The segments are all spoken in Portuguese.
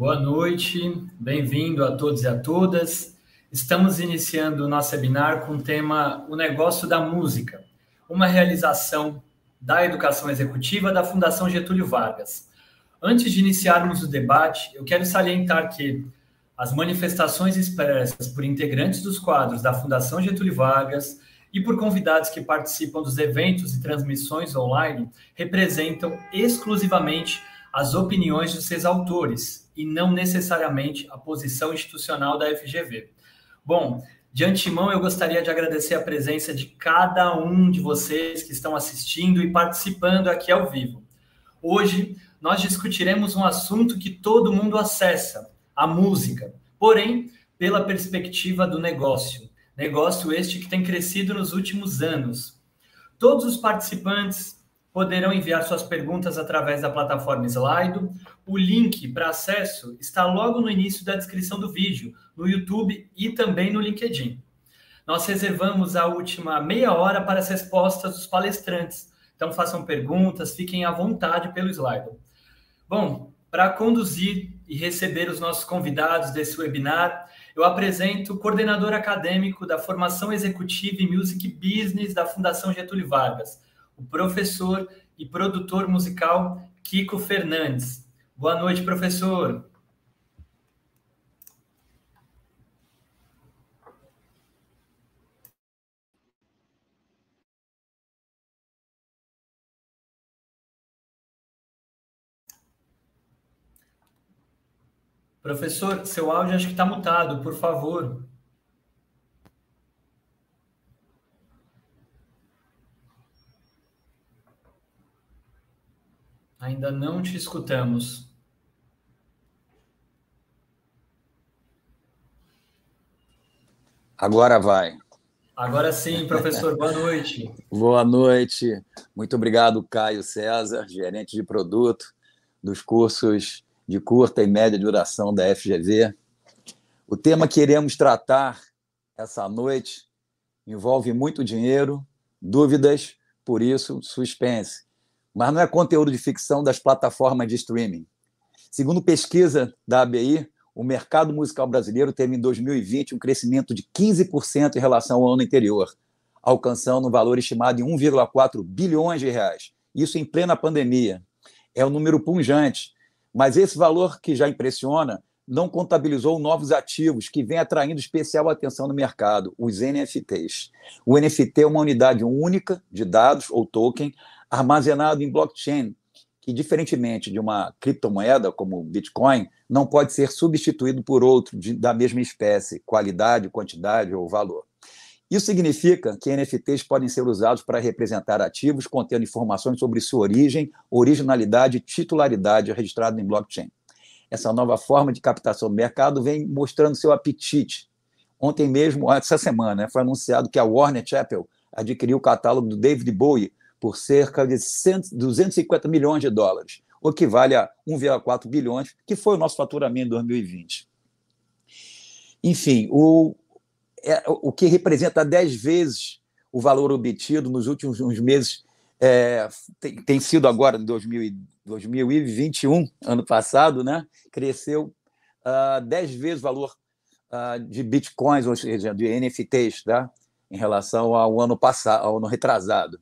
Boa noite, bem-vindo a todos e a todas. Estamos iniciando o nosso webinar com o tema O Negócio da Música, uma realização da Educação Executiva da Fundação Getúlio Vargas. Antes de iniciarmos o debate, eu quero salientar que as manifestações expressas por integrantes dos quadros da Fundação Getúlio Vargas e por convidados que participam dos eventos e transmissões online representam exclusivamente as opiniões de seus autores e não necessariamente a posição institucional da FGV. Bom, de antemão eu gostaria de agradecer a presença de cada um de vocês que estão assistindo e participando aqui ao vivo. Hoje nós discutiremos um assunto que todo mundo acessa, a música, porém pela perspectiva do negócio. Negócio este que tem crescido nos últimos anos. Todos os participantes poderão enviar suas perguntas através da plataforma Slido. O link para acesso está logo no início da descrição do vídeo, no YouTube e também no LinkedIn. Nós reservamos a última meia hora para as respostas dos palestrantes. Então, façam perguntas, fiquem à vontade pelo Slido. Bom, para conduzir e receber os nossos convidados desse webinar, eu apresento o coordenador acadêmico da Formação Executiva e Music Business da Fundação Getúlio Vargas, o professor e produtor musical Kiko Fernandes. Boa noite, professor. Professor, seu áudio acho que está mutado, por favor. Ainda não te escutamos. Agora vai. Agora sim, professor. Boa noite. Boa noite. Muito obrigado, Caio César, gerente de produto dos cursos de curta e média duração da FGV. O tema que iremos tratar essa noite envolve muito dinheiro, dúvidas, por isso, suspense. Mas não é conteúdo de ficção das plataformas de streaming. Segundo pesquisa da ABMI, o mercado musical brasileiro teve em 2020 um crescimento de 15% em relação ao ano anterior, alcançando um valor estimado em 1,4 bilhões de reais. Isso em plena pandemia. É um número punjante, mas esse valor que já impressiona não contabilizou novos ativos que vêm atraindo especial atenção no mercado, os NFTs. O NFT é uma unidade única de dados ou token armazenado em blockchain, que, diferentemente de uma criptomoeda como o Bitcoin, não pode ser substituído por outro da mesma espécie, qualidade, quantidade ou valor. Isso significa que NFTs podem ser usados para representar ativos contendo informações sobre sua origem, originalidade e titularidade registrada em blockchain. Essa nova forma de captação do mercado vem mostrando seu apetite. Ontem mesmo, essa semana, foi anunciado que a Warner Chappell adquiriu o catálogo do David Bowie por cerca de 250 milhões de dólares, o que vale a 1,4 bilhões, que foi o nosso faturamento em 2020. Enfim, o que representa 10 vezes o valor obtido nos últimos meses, tem sido agora, em 2021, ano passado, né, cresceu 10 vezes o valor de bitcoins, ou seja, de NFTs, tá, em relação ao ano passado, ao ano retrasado.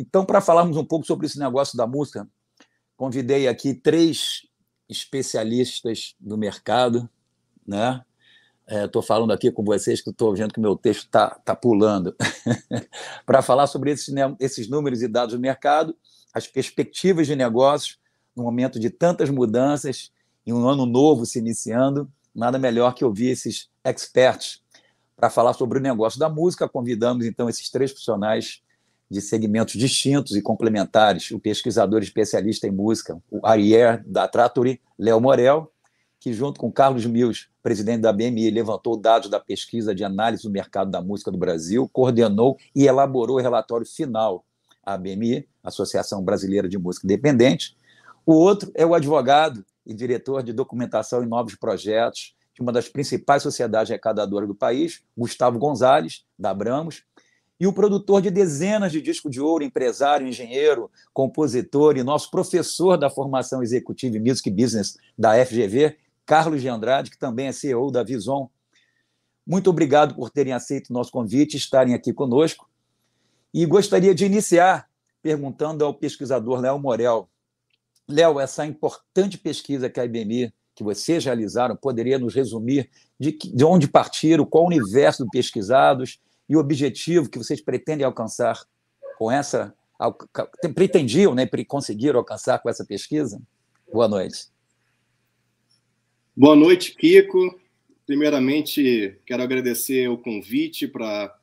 Então, para falarmos um pouco sobre esse negócio da música, convidei aqui 3 especialistas do mercado, né? Estou falando aqui com vocês que estou vendo que meu texto está pulando. Para falar sobre esses números e dados do mercado, as perspectivas de negócios, no momento de tantas mudanças, em um ano novo se iniciando, nada melhor que ouvir esses experts. Para falar sobre o negócio da música, convidamos então esses 3 profissionais de segmentos distintos e complementares, o pesquisador especialista em música, o Ariel da Trattori, Léo Morel, que junto com Carlos Mills, presidente da BMI, levantou dados da pesquisa de análise do mercado da música do Brasil, coordenou e elaborou o relatório final à ABMI, Associação Brasileira de Música Independente. O outro é o advogado e diretor de documentação e novos projetos de uma das principais sociedades arrecadadoras do país, Gustavo Gonzalez, da Abramus, e o produtor de dezenas de discos de ouro, empresário, engenheiro, compositor e nosso professor da Formação Executiva e Music Business da FGV, Carlos de Andrade, que também é CEO da Vison. Muito obrigado por terem aceito o nosso convite, estarem aqui conosco. E gostaria de iniciar perguntando ao pesquisador Léo Morel. Léo, essa importante pesquisa que a ABMI, que vocês realizaram, poderia nos resumir de onde partiram, qual o universo dos pesquisados e o objetivo que vocês pretendem alcançar com essa... pretendiam, né, conseguiram alcançar com essa pesquisa? Boa noite. Boa noite, Kiko. Primeiramente, quero agradecer o convite para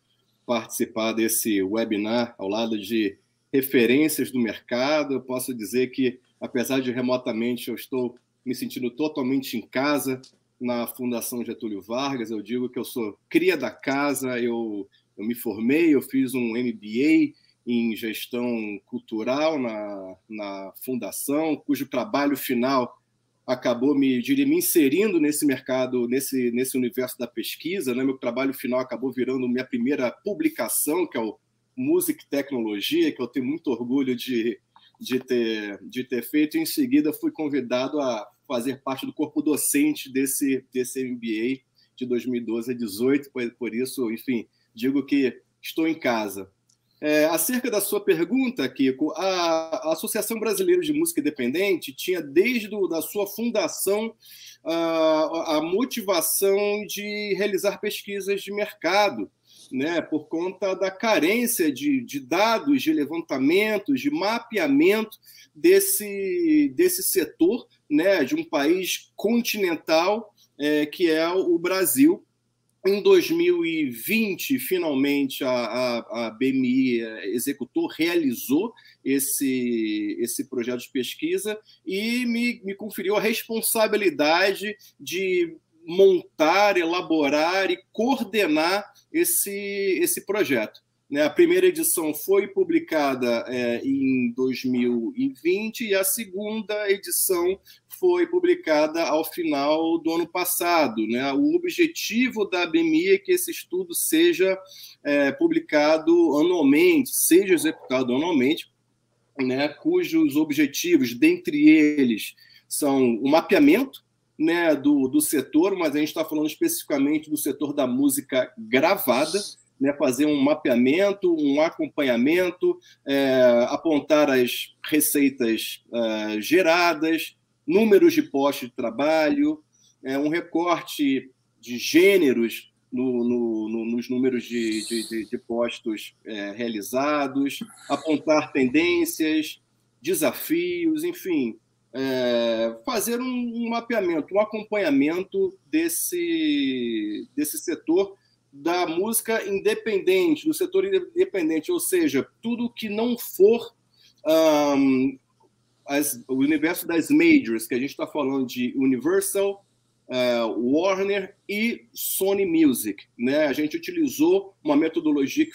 participar desse webinar ao lado de referências do mercado. Eu posso dizer que, apesar de remotamente, eu estou me sentindo totalmente em casa na Fundação Getúlio Vargas. Eu digo que eu sou cria da casa, eu me formei, eu fiz um MBA em gestão cultural na Fundação, cujo trabalho final acabou me inserindo nesse mercado, nesse universo da pesquisa, né? Meu trabalho final acabou virando minha primeira publicação, que é o Music Tecnologia, que eu tenho muito orgulho de ter feito. Em seguida, fui convidado a fazer parte do corpo docente desse MBA de 2012 a 2018, por isso, enfim, digo que estou em casa. Acerca da sua pergunta, Kiko, a Associação Brasileira de Música Independente tinha, desde a sua fundação, a motivação de realizar pesquisas de mercado, né, por conta da carência de dados, de levantamentos, de mapeamento desse setor, né, de um país continental, que é o Brasil. Em 2020, finalmente, a BMI executou, realizou esse projeto de pesquisa e me conferiu a responsabilidade de montar, elaborar e coordenar esse projeto. A primeira edição foi publicada em 2020 e a segunda edição foi publicada ao final do ano passado, né? O objetivo da ABMI é que esse estudo seja publicado anualmente, seja executado anualmente, né? Cujos objetivos, dentre eles, são o mapeamento, né, do setor, mas a gente está falando especificamente do setor da música gravada, né, fazer um mapeamento, um acompanhamento, apontar as receitas geradas, números de postos de trabalho, um recorte de gêneros nos números de postos realizados, apontar tendências, desafios, enfim, fazer um mapeamento, um acompanhamento desse setor da música independente, do setor independente, ou seja, tudo que não for o universo das majors, que a gente está falando de Universal, Warner e Sony Music, né? A gente utilizou uma metodologia que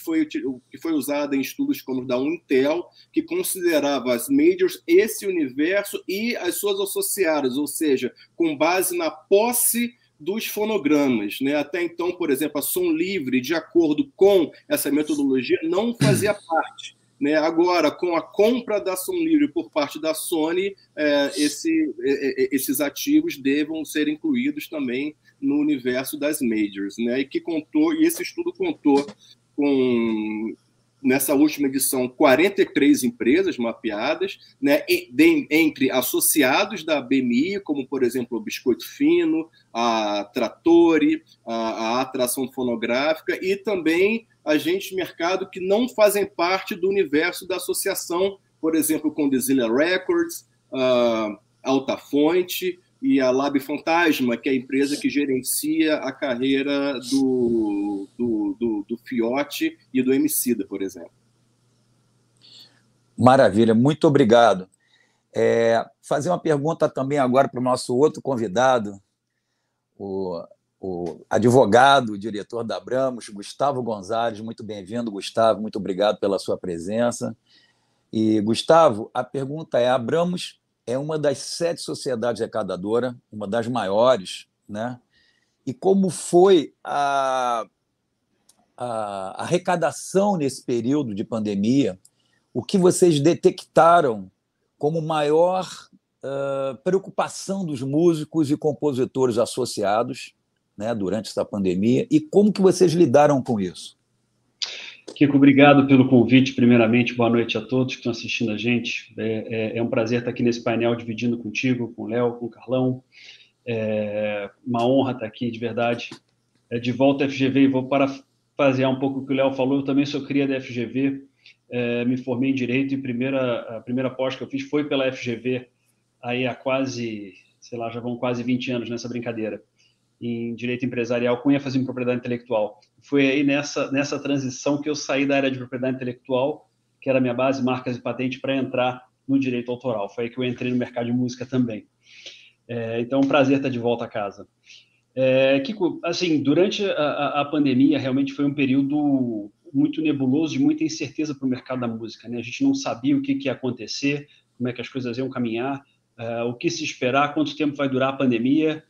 foi usada em estudos como o da Intel, que considerava as majors, esse universo e as suas associadas, ou seja, com base na posse dos fonogramas, né? Até então, por exemplo, a Som Livre, de acordo com essa metodologia, não fazia parte, né? Agora, com a compra da Som Livre por parte da Sony, esses ativos devam ser incluídos também no universo das majors, né? E esse estudo contou com, nessa última edição, 43 empresas mapeadas, né, entre associados da BMI, como, por exemplo, o Biscoito Fino, a Trattori, a Atração Fonográfica, e também agentes de mercado que não fazem parte do universo da associação, por exemplo, com Dizilla Records, Alta Fonte e a Lab Fantasma, que é a empresa que gerencia a carreira do Fiote e do Emicida, por exemplo. Maravilha, muito obrigado. Fazer uma pergunta também agora para o nosso outro convidado, o advogado, o diretor da Abramus, Gustavo Gonzalez. Muito bem-vindo, Gustavo, muito obrigado pela sua presença. E, Gustavo, a pergunta é: a Abramus é uma das 7 sociedades arrecadadoras, uma das maiores, né? E como foi a arrecadação nesse período de pandemia? O que vocês detectaram como maior preocupação dos músicos e compositores associados, né, durante essa pandemia, e como que vocês lidaram com isso? Kiko, obrigado pelo convite, primeiramente, boa noite a todos que estão assistindo a gente, é um prazer estar aqui nesse painel dividindo contigo, com o Léo, com o Carlão, é uma honra estar aqui, de verdade, de volta à FGV, e vou parafrasear um pouco o que o Léo falou, eu também sou cria da FGV, me formei em Direito, e a primeira pós que eu fiz foi pela FGV, aí há quase, sei lá, já vão quase 20 anos nessa brincadeira, em Direito Empresarial, com ênfase em Propriedade Intelectual. Foi aí nessa transição que eu saí da área de Propriedade Intelectual, que era a minha base, marcas e patente, para entrar no Direito Autoral. Foi aí que eu entrei no mercado de música também. Então, é um prazer estar de volta a casa. Kiko, assim, durante a pandemia, realmente foi um período muito nebuloso, de muita incerteza para o mercado da música, né? A gente não sabia o que ia acontecer, como é que as coisas iam caminhar, o que se esperar, quanto tempo vai durar a pandemia.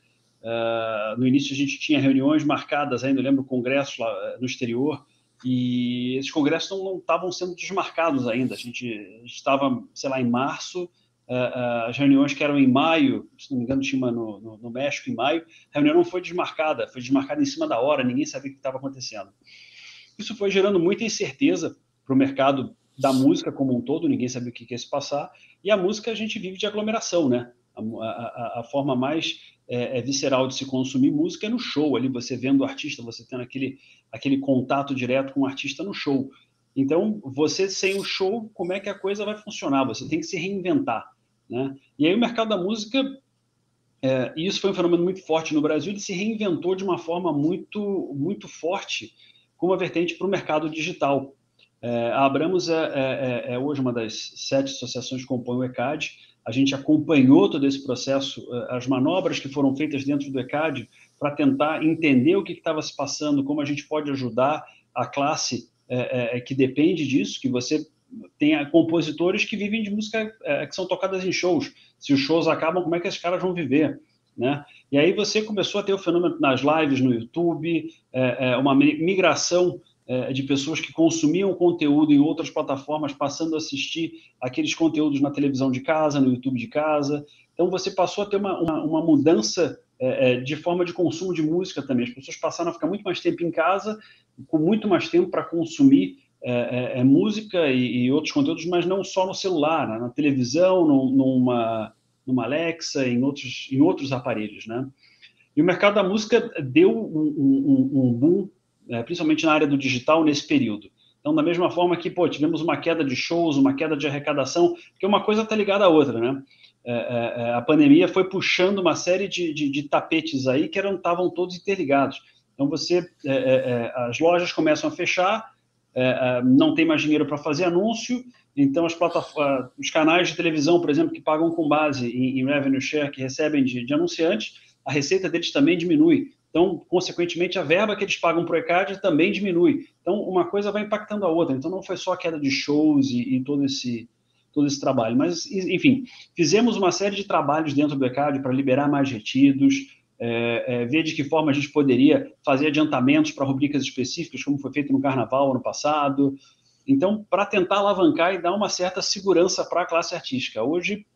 No início a gente tinha reuniões marcadas ainda, eu lembro, congressos lá no exterior, e esses congressos não estavam sendo desmarcados ainda. A gente estava, sei lá, em março, as reuniões que eram em maio, se não me engano tinha uma no México em maio, a reunião não foi desmarcada, foi desmarcada em cima da hora, ninguém sabia o que estava acontecendo. Isso foi gerando muita incerteza para o mercado da música como um todo, ninguém sabia o que ia se passar, e a música a gente vive de aglomeração, né? A forma mais visceral de se consumir música é no show, ali você vendo o artista, você tendo aquele contato direto com o artista no show. Então, você sem o show, como é que a coisa vai funcionar? Você tem que se reinventar, né? E aí o mercado da música, e isso foi um fenômeno muito forte no Brasil, ele se reinventou de uma forma muito, muito forte, com uma vertente para o mercado digital. A Abramus é hoje uma das 7 associações que compõem o ECAD. A gente acompanhou todo esse processo, as manobras que foram feitas dentro do ECAD para tentar entender o que estava se passando, como a gente pode ajudar a classe que depende disso, que você tenha compositores que vivem de música que são tocadas em shows. Se os shows acabam, como é que esses caras vão viver, né? E aí você começou a ter o fenômeno nas lives no YouTube, uma migração de pessoas que consumiam conteúdo em outras plataformas, passando a assistir aqueles conteúdos na televisão de casa, no YouTube de casa. Então, você passou a ter uma mudança de forma de consumo de música também. As pessoas passaram a ficar muito mais tempo em casa, com muito mais tempo para consumir música e outros conteúdos, mas não só no celular, né? Na televisão, numa Alexa, em outros aparelhos, né? E o mercado da música deu um boom, principalmente na área do digital, nesse período. Então, da mesma forma que, tivemos uma queda de shows, uma queda de arrecadação, porque uma coisa está ligada à outra, né? A pandemia foi puxando uma série de tapetes aí que estavam todos interligados. Então, as lojas começam a fechar, não tem mais dinheiro para fazer anúncio, então os canais de televisão, por exemplo, que pagam com base em revenue share, que recebem de anunciantes, a receita deles também diminui. Então, consequentemente, a verba que eles pagam para o ECAD também diminui. Então, uma coisa vai impactando a outra. Então, não foi só a queda de shows e todo esse trabalho. Mas, enfim, fizemos uma série de trabalhos dentro do ECAD para liberar mais retidos, ver de que forma a gente poderia fazer adiantamentos para rubricas específicas, como foi feito no Carnaval ano passado. Então, para tentar alavancar e dar uma certa segurança para a classe artística. Hoje,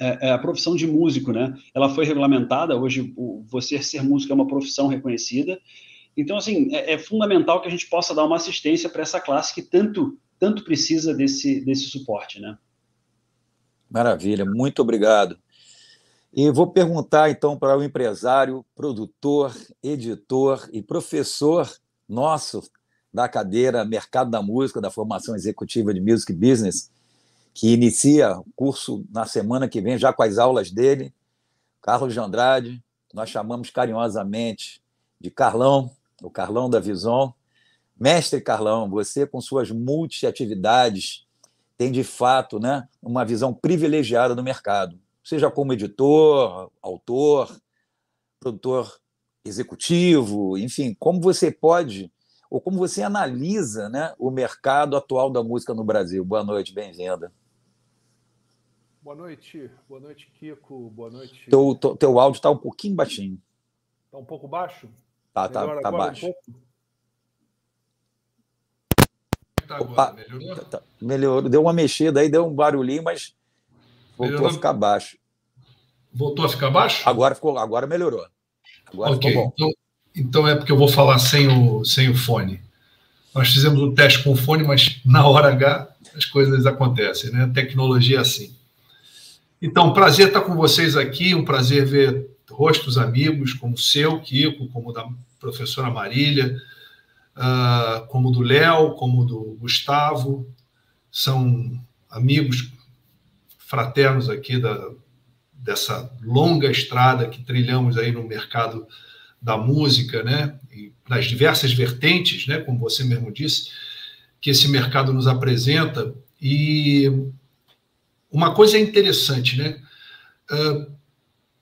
a profissão de músico, né? Ela foi regulamentada, hoje você ser músico é uma profissão reconhecida. Então, assim, é fundamental que a gente possa dar uma assistência para essa classe que tanto precisa desse suporte, né? Maravilha, muito obrigado. E vou perguntar, então, para o empresário, produtor, editor e professor nosso da cadeira Mercado da Música, da Formação Executiva de Music Business, que inicia o curso na semana que vem, já com as aulas dele, Carlos de Andrade, nós chamamos carinhosamente de Carlão, o Carlão da Vison. Mestre Carlão, você com suas multiatividades tem, de fato, né, uma visão privilegiada do mercado, seja como editor, autor, produtor executivo, enfim, como você pode ou como você analisa, né, o mercado atual da música no Brasil. Boa noite, bem-vinda. Boa noite, Kiko, boa noite... Teu áudio está um pouquinho baixinho. Está um pouco baixo? Tá baixo. Opa, melhorou? Melhorou, deu uma mexida aí, deu um barulhinho, mas voltou a ficar baixo. Voltou a ficar baixo? Agora melhorou. Agora okay, ficou bom. Então é porque eu vou falar sem o fone. Nós fizemos um teste com o fone, mas na hora H as coisas acontecem, né? A tecnologia é assim. Então, prazer estar com vocês aqui, um prazer ver rostos amigos, como o seu, Kiko, como da professora Marília, como do Léo, como do Gustavo. São amigos fraternos aqui dessa longa estrada que trilhamos aí no mercado da música, né? E nas diversas vertentes, né? Como você mesmo disse, que esse mercado nos apresenta. E uma coisa interessante, né?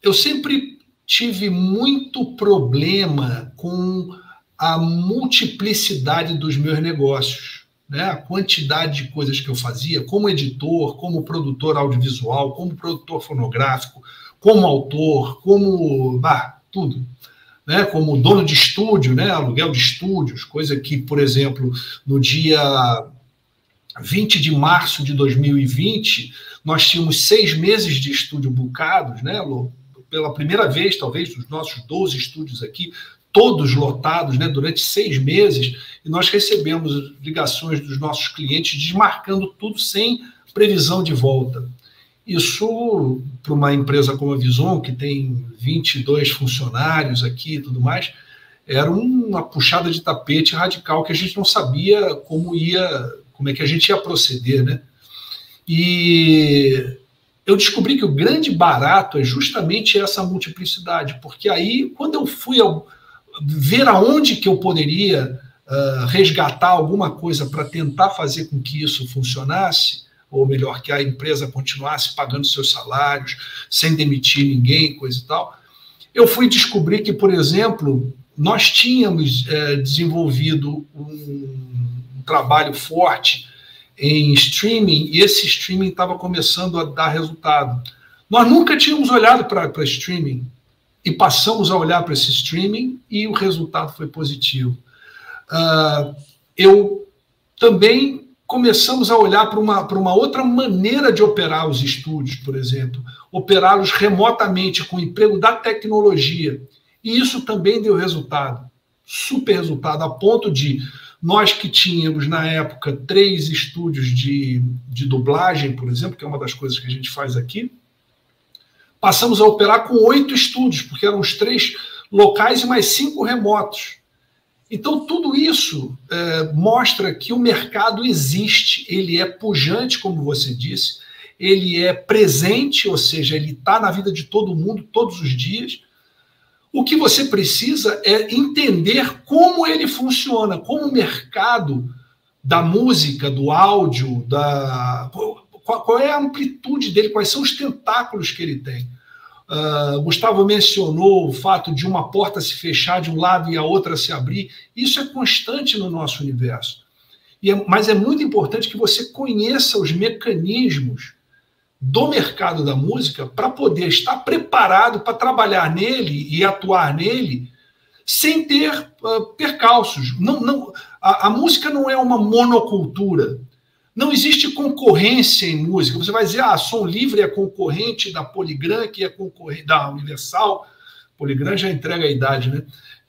Eu sempre tive muito problema com a multiplicidade dos meus negócios, né? A quantidade de coisas que eu fazia como editor, como produtor audiovisual, como produtor fonográfico, como autor, como tudo, né? Como dono de estúdio, né? Aluguel de estúdios, coisa que, por exemplo, no dia 20 de março de 2020, nós tínhamos 6 meses de estúdio bucados, né? Pela primeira vez, talvez, os nossos 12 estúdios aqui, todos lotados, né, durante 6 meses, e nós recebemos ligações dos nossos clientes desmarcando tudo sem previsão de volta. Isso, para uma empresa como a Vison, que tem 22 funcionários aqui e tudo mais, era uma puxada de tapete radical que a gente não sabia como é que a gente ia proceder, né? E eu descobri que o grande barato é justamente essa multiplicidade, porque aí, quando eu fui ver aonde que eu poderia resgatar alguma coisa para tentar fazer com que isso funcionasse, ou melhor, que a empresa continuasse pagando seus salários, sem demitir ninguém, coisa e tal, eu fui descobrir que, por exemplo, nós tínhamos desenvolvido um trabalho forte em streaming, e esse streaming estava começando a dar resultado. Nós nunca tínhamos olhado para streaming, e passamos a olhar para esse streaming e o resultado foi positivo. Eu também começamos a olhar para uma outra maneira de operar os estúdios, por exemplo, operá-los remotamente com o emprego da tecnologia. E isso também deu resultado, super resultado, a ponto de nós que tínhamos, na época, 3 estúdios de dublagem, por exemplo, que é uma das coisas que a gente faz aqui, passamos a operar com 8 estúdios, porque eram os 3 locais e mais 5 remotos. Então, tudo isso mostra que o mercado existe, ele é pujante, como você disse, ele é presente, ou seja, ele está na vida de todo mundo, todos os dias. O que você precisa é entender como ele funciona, como o mercado da música, do áudio, qual é a amplitude dele, quais são os tentáculos que ele tem. Gustavo mencionou o fato de uma porta se fechar de um lado e a outra se abrir. Isso é constante no nosso universo. Mas é muito importante que você conheça os mecanismos do mercado da música para poder estar preparado para trabalhar nele e atuar nele sem ter percalços. A música não é uma monocultura. Não existe concorrência em música. Você vai dizer, Som Livre é concorrente da Poligram, que é concorrente da Universal. Poligram já entrega a idade, né?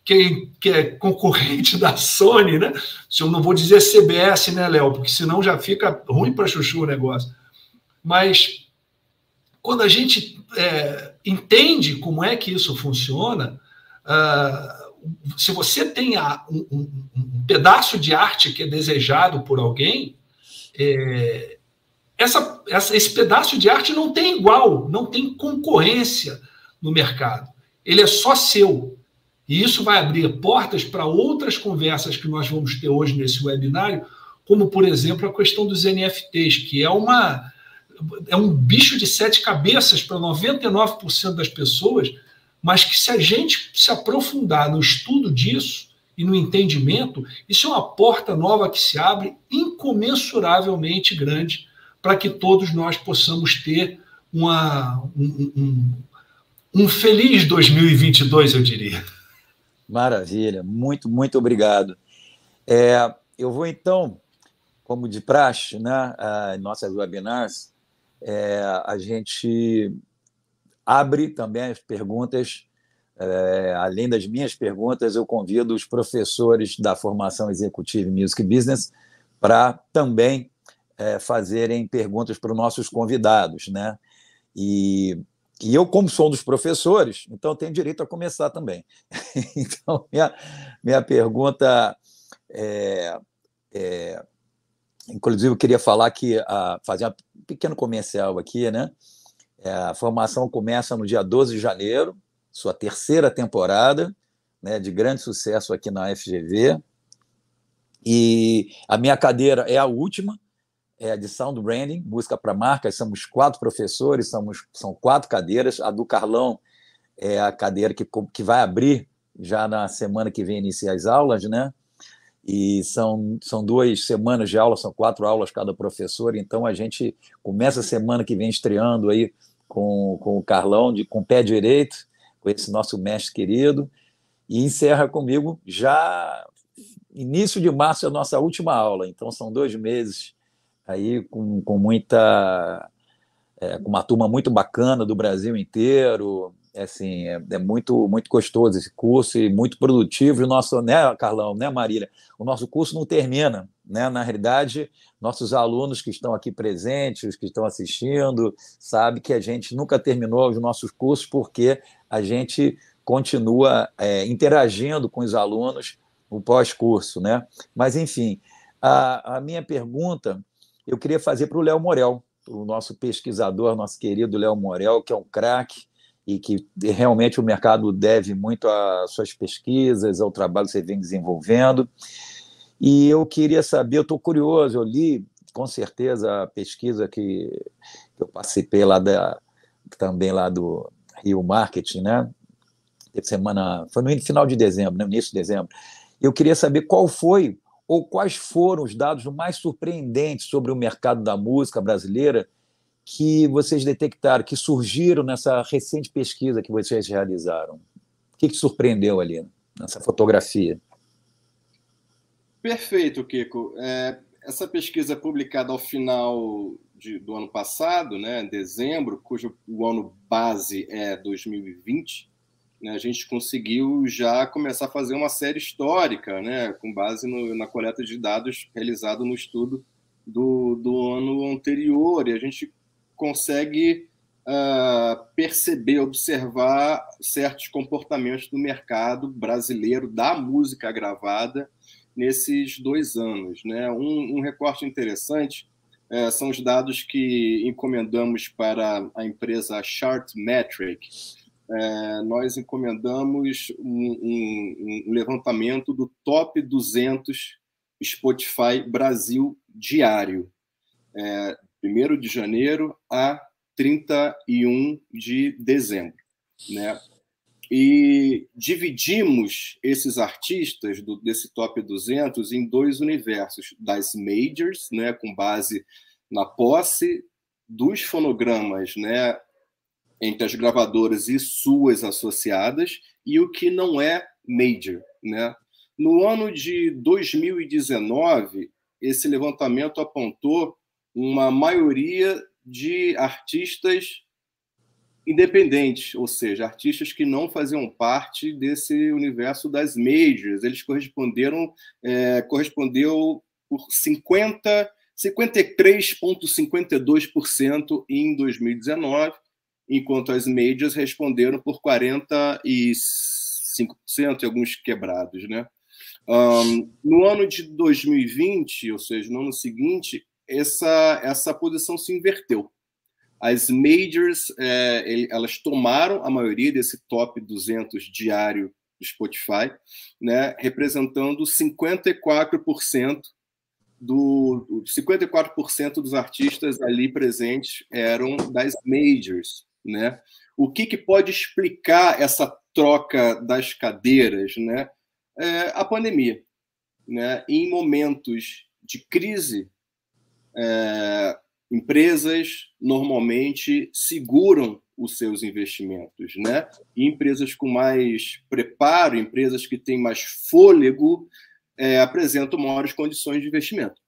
Que é concorrente da Sony, né? Se eu não vou dizer CBS, né, Léo? Porque senão já fica ruim para chuchu o negócio. Mas quando a gente entende como é que isso funciona, se você tem um pedaço de arte que é desejado por alguém, esse pedaço de arte não tem igual, não tem concorrência no mercado. Ele é só seu. E isso vai abrir portas para outras conversas que nós vamos ter hoje nesse webinário, como, por exemplo, a questão dos NFTs, que é um bicho de 7 cabeças para 99% das pessoas, mas que, se a gente se aprofundar no estudo disso e no entendimento, isso é uma porta nova que se abre incomensuravelmente grande para que todos nós possamos ter um feliz 2022, eu diria. Maravilha, muito, muito obrigado. Eu vou, então, como de praxe, né, em nossas webinars, a gente abre também as perguntas. Além das minhas perguntas, eu convido os professores da formação executiva Music Business para também fazerem perguntas para os nossos convidados, né? E eu, como sou um dos professores, então tenho direito a começar também. Então, minha pergunta inclusive, eu queria falar que fazer um pequeno comercial aqui, né? A formação começa no dia 12 de janeiro, sua terceira temporada, né, de grande sucesso aqui na FGV. E a minha cadeira é a última, é de Sound Branding, música para marcas. Somos 4 professores, são 4 cadeiras. A do Carlão é a cadeira que vai abrir já na semana que vem, iniciar as aulas, né? E são 2 semanas de aula, são 4 aulas cada professor. Então a gente começa a semana que vem estreando aí com o Carlão, com o pé direito, com esse nosso mestre querido, e encerra comigo já início de março, é a nossa última aula. Então são 2 meses aí com muita com uma turma muito bacana do Brasil inteiro. Assim, é muito gostoso esse curso e muito produtivo. O nosso, né, Carlão, né, Marília? O nosso curso não termina, né? Na realidade, nossos alunos que estão aqui presentes, os que estão assistindo, sabem que a gente nunca terminou os nossos cursos, porque a gente continua interagindo com os alunos no pós-curso, né? Mas, enfim, a minha pergunta eu queria fazer para o Léo Morel, o nosso pesquisador, nosso querido Léo Morel, que é um craque, e que realmente o mercado deve muito às suas pesquisas, ao trabalho que você vem desenvolvendo. E eu queria saber, eu estou curioso, eu li com certeza a pesquisa que eu participei lá também lá do Rio Marketing, né? Semana, foi no final de dezembro, né? No início de dezembro. Eu queria saber qual foi ou quais foram os dados mais surpreendentes sobre o mercado da música brasileira que vocês detectaram, que surgiram nessa recente pesquisa que vocês realizaram? O que te surpreendeu ali nessa fotografia? Perfeito, Kiko. Essa pesquisa publicada ao final do ano passado, né, dezembro, cujo o ano base é 2020, né, a gente conseguiu já começar a fazer uma série histórica, né, com base na coleta de dados realizado no estudo do ano anterior, e a gente consegue perceber, observar certos comportamentos do mercado brasileiro da música gravada nesses 2 anos, né? Um recorte interessante são os dados que encomendamos para a empresa Chartmetric. Nós encomendamos um levantamento do top 200 Spotify Brasil diário, 1º de janeiro a 31 de dezembro, né? E dividimos esses artistas desse top 200 em 2 universos, das majors, né, com base na posse dos fonogramas, né, entre as gravadoras e suas associadas, e o que não é major, né? No ano de 2019, esse levantamento apontou uma maioria de artistas independentes, ou seja, artistas que não faziam parte desse universo das majors. Eles correspondeu por 53,52% em 2019, enquanto as majors responderam por 45%, em alguns quebrados, né? No ano de 2020, ou seja, no ano seguinte, essa posição se inverteu. As majors, elas tomaram a maioria desse top 200 diário do Spotify, né, representando 54% dos artistas ali presentes eram das majors, né? O que pode explicar essa troca das cadeiras, né? A pandemia, né? Em momentos de crise, empresas normalmente seguram os seus investimentos, né? E empresas com mais preparo, empresas que têm mais fôlego, apresentam maiores condições de investimento.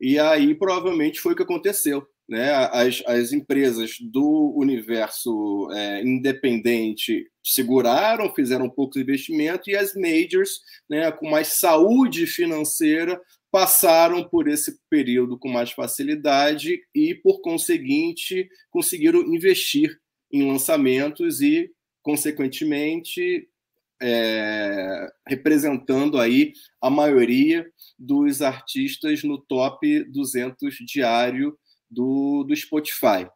E aí, provavelmente, foi o que aconteceu, né? As empresas do universo independente seguraram, fizeram poucos investimentos, e as majors, né, com mais saúde financeira, passaram por esse período com mais facilidade e, por conseguinte, conseguiram investir em lançamentos e, consequentemente, representando aí a maioria dos artistas no top 200 diário do Spotify.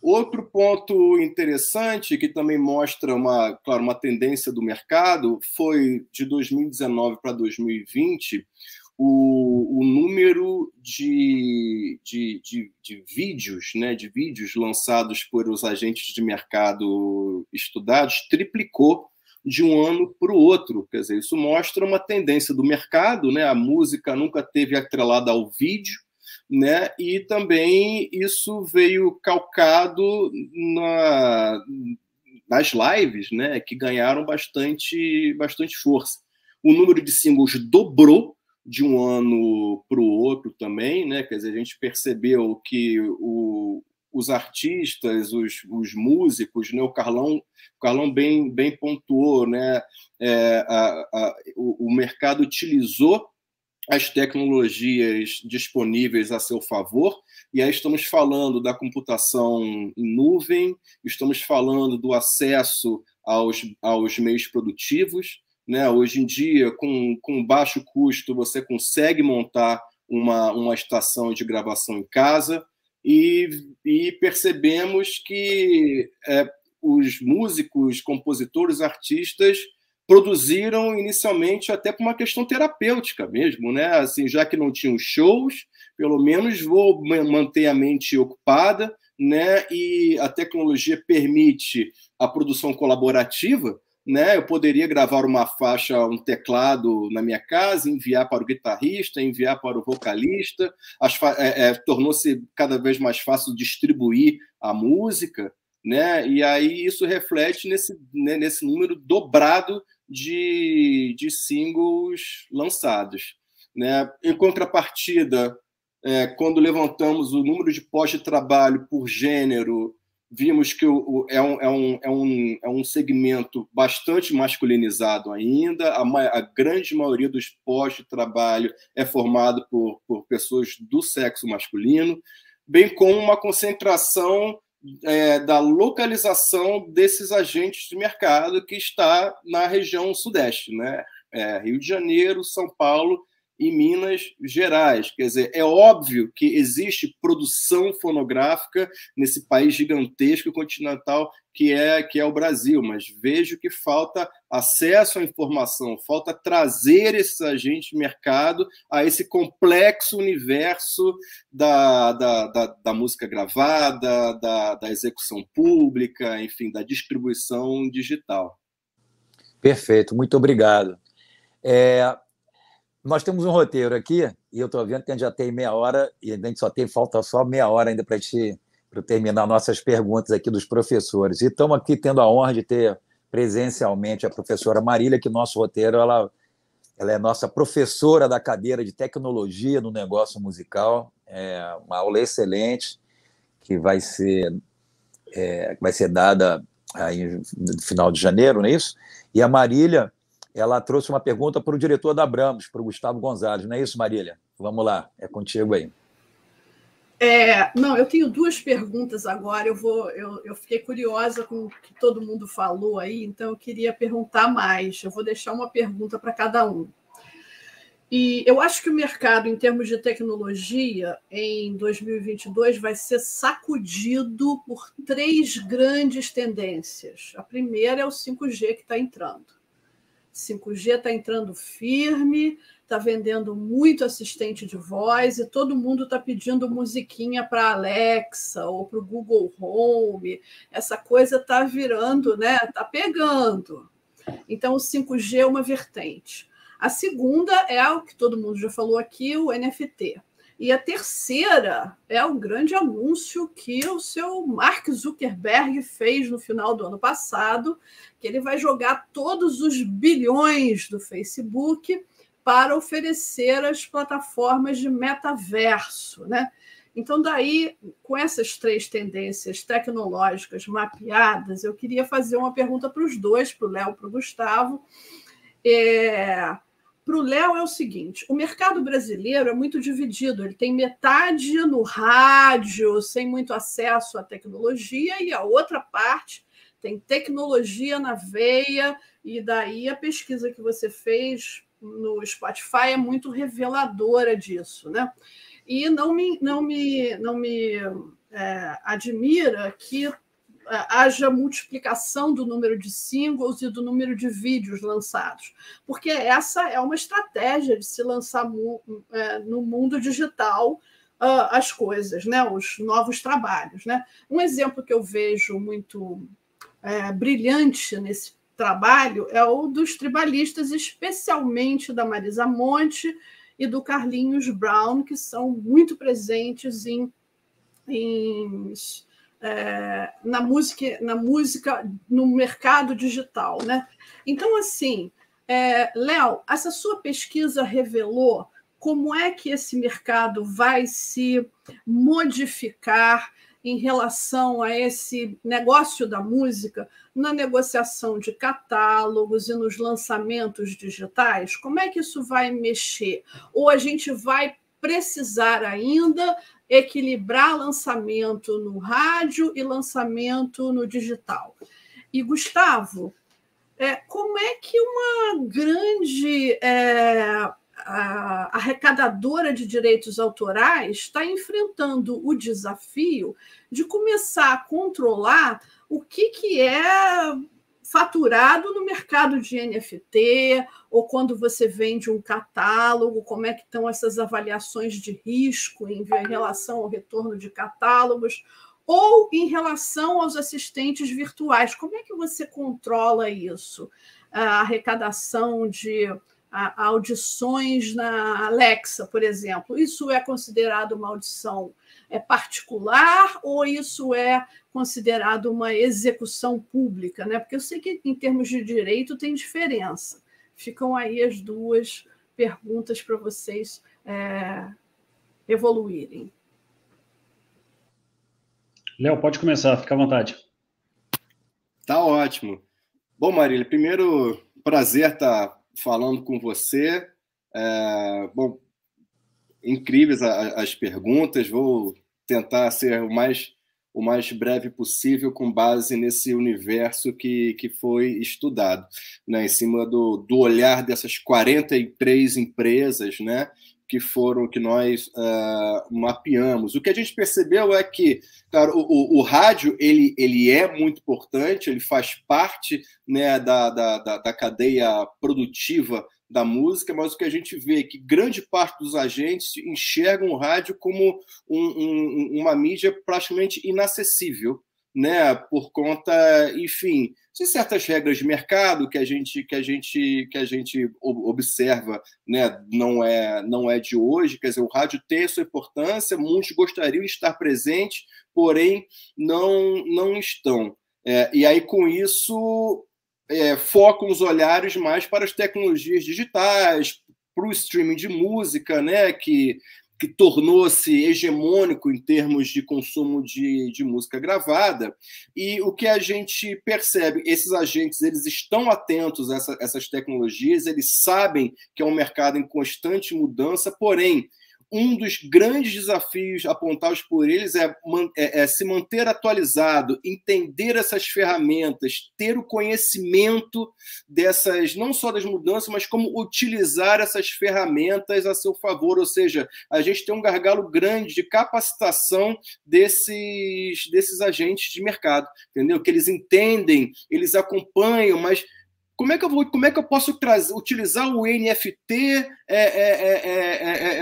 Outro ponto interessante, que também mostra uma tendência do mercado, foi de 2019 para 2020, o número de vídeos, né, de vídeos lançados por os agentes de mercado estudados triplicou de um ano para o outro. Quer dizer, isso mostra uma tendência do mercado, né? A música nunca teve atrelada ao vídeo, né? E também isso veio calcado nas lives, né, que ganharam bastante força. O número de singles dobrou de um ano para o outro também, né? Quer dizer, a gente percebeu que os artistas, os músicos, né? O Carlão bem pontuou, né? O mercado utilizou as tecnologias disponíveis a seu favor, e aí estamos falando da computação em nuvem, estamos falando do acesso aos meios produtivos, né? Hoje em dia, com baixo custo, você consegue montar uma estação de gravação em casa, e percebemos que os músicos, compositores, artistas produziram inicialmente até por uma questão terapêutica mesmo, né? Assim, já que não tinham shows, pelo menos vou manter a mente ocupada, né? E a tecnologia permite a produção colaborativa, né? Eu poderia gravar uma faixa, um teclado na minha casa, enviar para o guitarrista, enviar para o vocalista. Tornou-se cada vez mais fácil distribuir a música, né? E aí isso reflete nesse número dobrado de singles lançados, né? Em contrapartida, quando levantamos o número de postos de trabalho por gênero, vimos que é um segmento bastante masculinizado ainda. A grande maioria dos postos de trabalho é formado por pessoas do sexo masculino, bem como uma concentração da localização desses agentes de mercado que está na região sudeste, né? Rio de Janeiro, São Paulo e Minas Gerais. Quer dizer, é óbvio que existe produção fonográfica nesse país gigantesco continental que é o Brasil, mas vejo que falta acesso à informação, falta trazer esses agentes de mercado a esse complexo universo da música gravada, da execução pública, enfim, da distribuição digital. Perfeito, muito obrigado. Nós temos um roteiro aqui, e eu estou vendo que a gente já tem meia hora, e a gente falta só meia hora ainda para terminar nossas perguntas aqui dos professores. E estamos aqui tendo a honra de ter presencialmente a professora Marília, que nosso roteiro, ela é nossa professora da cadeira de tecnologia no negócio musical. É uma aula excelente que vai ser dada aí no final de janeiro, não é isso? E a Marília, ela trouxe uma pergunta para o diretor da Abramus, para o Gustavo Gonzalez, não é isso, Marília? Vamos lá, é contigo aí. Não, eu tenho duas perguntas agora. Eu fiquei curiosa com o que todo mundo falou aí, então eu queria perguntar mais. Eu vou deixar uma pergunta para cada um. E eu acho que o mercado, em termos de tecnologia, em 2022 vai ser sacudido por três grandes tendências. A primeira é o 5G que está entrando. 5G está entrando firme, está vendendo muito assistente de voz e todo mundo está pedindo musiquinha para a Alexa ou para o Google Home. Essa coisa está virando, né? Está pegando. Então, o 5G é uma vertente. A segunda é o que todo mundo já falou aqui, o NFT. E a terceira é o grande anúncio que o seu Mark Zuckerberg fez no final do ano passado, que ele vai jogar todos os bilhões do Facebook para oferecer as plataformas de metaverso, né? Então, daí, com essas três tendências tecnológicas mapeadas, eu queria fazer uma pergunta para os dois, para o Léo e para o Gustavo. Para o Léo é o seguinte, o mercado brasileiro é muito dividido, ele tem metade no rádio, sem muito acesso à tecnologia, e a outra parte tem tecnologia na veia, e daí a pesquisa que você fez no Spotify é muito reveladora disso, né? E não me admira que haja multiplicação do número de singles e do número de vídeos lançados, porque essa é uma estratégia de se lançar no mundo digital as coisas, né? Os novos trabalhos, né? Um exemplo que eu vejo muito brilhante nesse trabalho é o dos tribalistas, especialmente da Marisa Monte e do Carlinhos Brown, que são muito presentes na música, no mercado digital, né? Então, assim, Léo, essa sua pesquisa revelou como é que esse mercado vai se modificar em relação a esse negócio da música na negociação de catálogos e nos lançamentos digitais? Como é que isso vai mexer? Ou a gente vai precisar ainda equilibrar lançamento no rádio e lançamento no digital? E, Gustavo, como é que uma grande arrecadadora de direitos autorais está enfrentando o desafio de começar a controlar o que é faturado no mercado de NFT, ou quando você vende um catálogo, como é que estão essas avaliações de risco em relação ao retorno de catálogos, ou em relação aos assistentes virtuais? Como é que você controla isso? A arrecadação de audições na Alexa, por exemplo, isso é considerado uma audição particular ou isso é considerado uma execução pública, né? Porque eu sei que em termos de direito tem diferença. Ficam aí as duas perguntas para vocês evoluírem. Léo, pode começar, fica à vontade. Tá ótimo. Bom, Marília, primeiro, prazer estar falando com você. Bom, incríveis as perguntas, vou tentar ser o mais breve possível com base nesse universo que foi estudado, né, em cima do olhar dessas 43 empresas, né, que nós mapeamos. O que a gente percebeu é que, claro, o rádio ele é muito importante, ele faz parte, né, da cadeia produtiva da música, mas o que a gente vê é que grande parte dos agentes enxergam o rádio como uma mídia praticamente inacessível, né, por conta, enfim, de certas regras de mercado que a gente observa, né, não é de hoje. Quer dizer, o rádio tem a sua importância, muitos gostariam de estar presentes, porém não estão. E aí, com isso, focam os olhares mais para as tecnologias digitais, para o streaming de música, né, que tornou-se hegemônico em termos de consumo de música gravada. E o que a gente percebe, esses agentes, eles estão atentos a essas tecnologias, eles sabem que é um mercado em constante mudança, porém, um dos grandes desafios apontados por eles é se manter atualizado, entender essas ferramentas, ter o conhecimento dessas, não só das mudanças, mas como utilizar essas ferramentas a seu favor. Ou seja, a gente tem um gargalo grande de capacitação desses agentes de mercado, entendeu? Que eles entendem, eles acompanham, mas como é que eu posso utilizar o NFT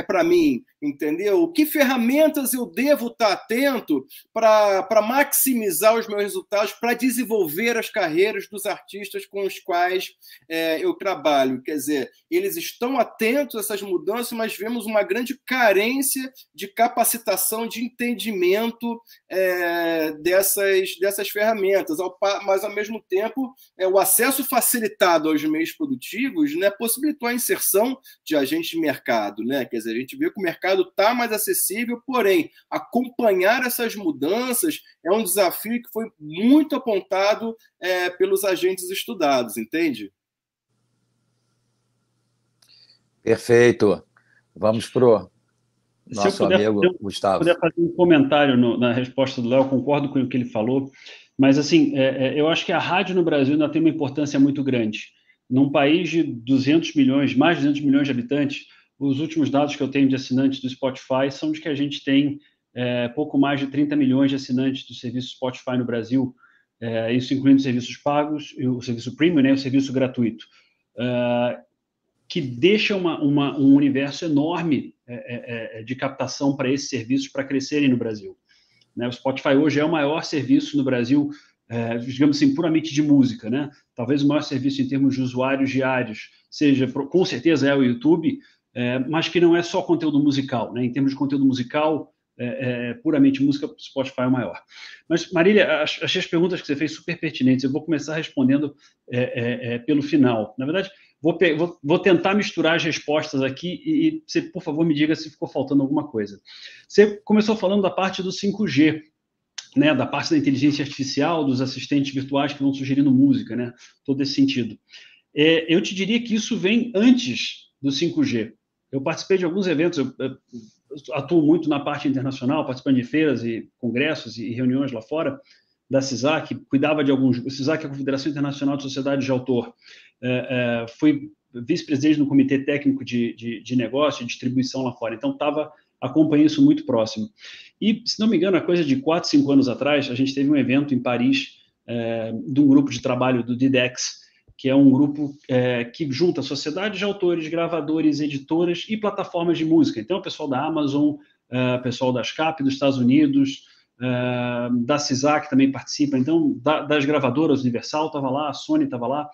para mim, entendeu? Que ferramentas eu devo estar atento para maximizar os meus resultados, para desenvolver as carreiras dos artistas com os quais eu trabalho? Quer dizer, eles estão atentos a essas mudanças, mas vemos uma grande carência de capacitação, de entendimento dessas ferramentas. Mas, ao mesmo tempo, o acesso facilitado limitado aos meios produtivos, né, possibilitou a inserção de agentes de mercado, né? Quer dizer, a gente vê que o mercado está mais acessível, porém, acompanhar essas mudanças é um desafio que foi muito apontado pelos agentes estudados, entende? Perfeito. Vamos para o nosso amigo Gustavo. Se eu puder fazer um comentário na resposta do Léo, eu concordo com o que ele falou, mas, assim, eu acho que a rádio no Brasil ainda tem uma importância muito grande. Num país de 200 milhões, mais de 200 milhões de habitantes, os últimos dados que eu tenho de assinantes do Spotify são de que a gente tem pouco mais de 30 milhões de assinantes do serviço Spotify no Brasil, isso incluindo serviços pagos, o serviço premium, né, o serviço gratuito, que deixa um universo enorme de captação para esses serviços para crescerem no Brasil. O Spotify hoje é o maior serviço no Brasil, digamos assim, puramente de música, né? Talvez o maior serviço em termos de usuários diários seja, com certeza, é o YouTube, mas que não é só conteúdo musical, né? Em termos de conteúdo musical, puramente música, o Spotify é o maior. Mas, Marília, achei as perguntas que você fez super pertinentes. Eu vou começar respondendo pelo final. Na verdade, vou tentar misturar as respostas aqui e você, por favor, me diga se ficou faltando alguma coisa. Você começou falando da parte do 5G, né? Da parte da inteligência artificial, dos assistentes virtuais que vão sugerindo música, né? Todo esse sentido. Eu te diria que isso vem antes do 5G. Eu participei de alguns eventos, eu atuo muito na parte internacional, participando de feiras e congressos e reuniões lá fora, da Cisac, cuidava de alguns... O Cisac é a Confederação Internacional de Sociedades de Autor. Fui vice-presidente do Comitê Técnico de Negócio e Distribuição lá fora. Então, acompanhei isso muito próximo. E, se não me engano, a coisa de 4, 5 anos atrás, a gente teve um evento em Paris de um grupo de trabalho do DIDEX, que é um grupo que junta sociedades de autores, gravadores, editoras e plataformas de música. Então, o pessoal da Amazon, o pessoal da ASCAP dos Estados Unidos... da Cisac também participa, então das gravadoras, Universal estava lá, a Sony estava lá,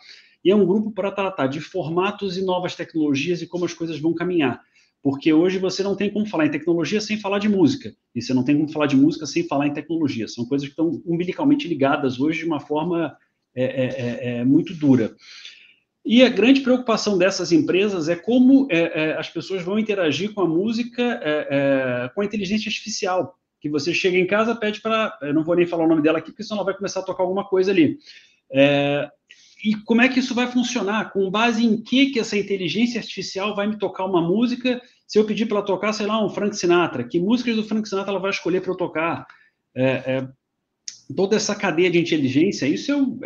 e é um grupo para tratar de formatos e novas tecnologias e como as coisas vão caminhar, porque hoje você não tem como falar em tecnologia sem falar de música, e você não tem como falar de música sem falar em tecnologia, são coisas que estão umbilicalmente ligadas hoje de uma forma muito dura. E a grande preocupação dessas empresas é como as pessoas vão interagir com a música, com a inteligência artificial, que você chega em casa, pede para... Eu não vou nem falar o nome dela aqui, porque senão ela vai começar a tocar alguma coisa ali. E como é que isso vai funcionar? Com base em que essa inteligência artificial vai me tocar uma música? Se eu pedir para ela tocar, sei lá, um Frank Sinatra, que músicas do Frank Sinatra ela vai escolher para eu tocar? Toda essa cadeia de inteligência, isso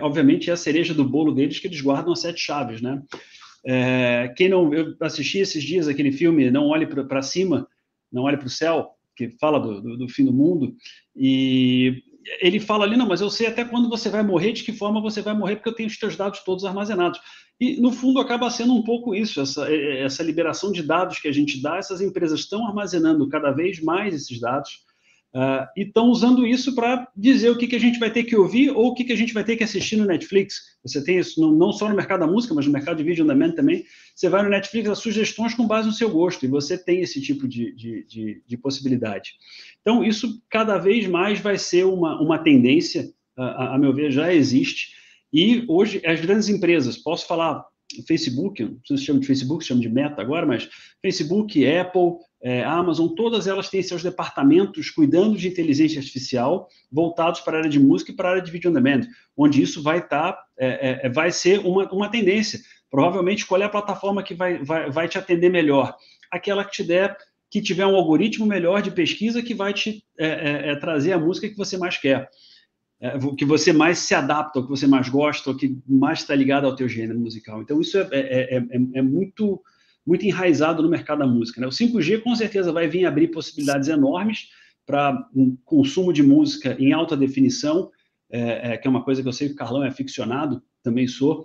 obviamente é a cereja do bolo deles, que eles guardam as 7 chaves, né? Quem não... Eu assisti esses dias aquele filme Não Olhe para Cima, Não Olhe para o Céu, que fala do fim do mundo, e ele fala ali, não, mas eu sei até quando você vai morrer, de que forma você vai morrer, porque eu tenho os teus dados todos armazenados. E, no fundo, acaba sendo um pouco isso, essa liberação de dados que a gente dá, essas empresas estão armazenando cada vez mais esses dados, e estão usando isso para dizer o que a gente vai ter que ouvir ou o que a gente vai ter que assistir no Netflix. Você tem isso não só no mercado da música, mas no mercado de vídeo on demand também. Você vai no Netflix, as sugestões com base no seu gosto, e você tem esse tipo de possibilidade. Então, isso cada vez mais vai ser uma tendência, a meu ver, já existe. E hoje, as grandes empresas, posso falar Facebook, não sei se chama de Facebook, se chama de Meta agora, mas Facebook, Apple... Amazon, todas elas têm seus departamentos cuidando de inteligência artificial voltados para a área de música e para a área de video on demand, onde isso vai ser uma tendência. Provavelmente, qual é a plataforma que vai te atender melhor? Aquela que que tiver um algoritmo melhor de pesquisa que vai te trazer a música que você mais quer, que você mais se adapta, ou que você mais gosta, ou que mais está ligado ao teu gênero musical. Então, isso é muito... muito enraizado no mercado da música, né? O 5G, com certeza, vai vir abrir possibilidades enormes para consumo de música em alta definição, que é uma coisa que eu sei que o Carlão é aficionado, também sou.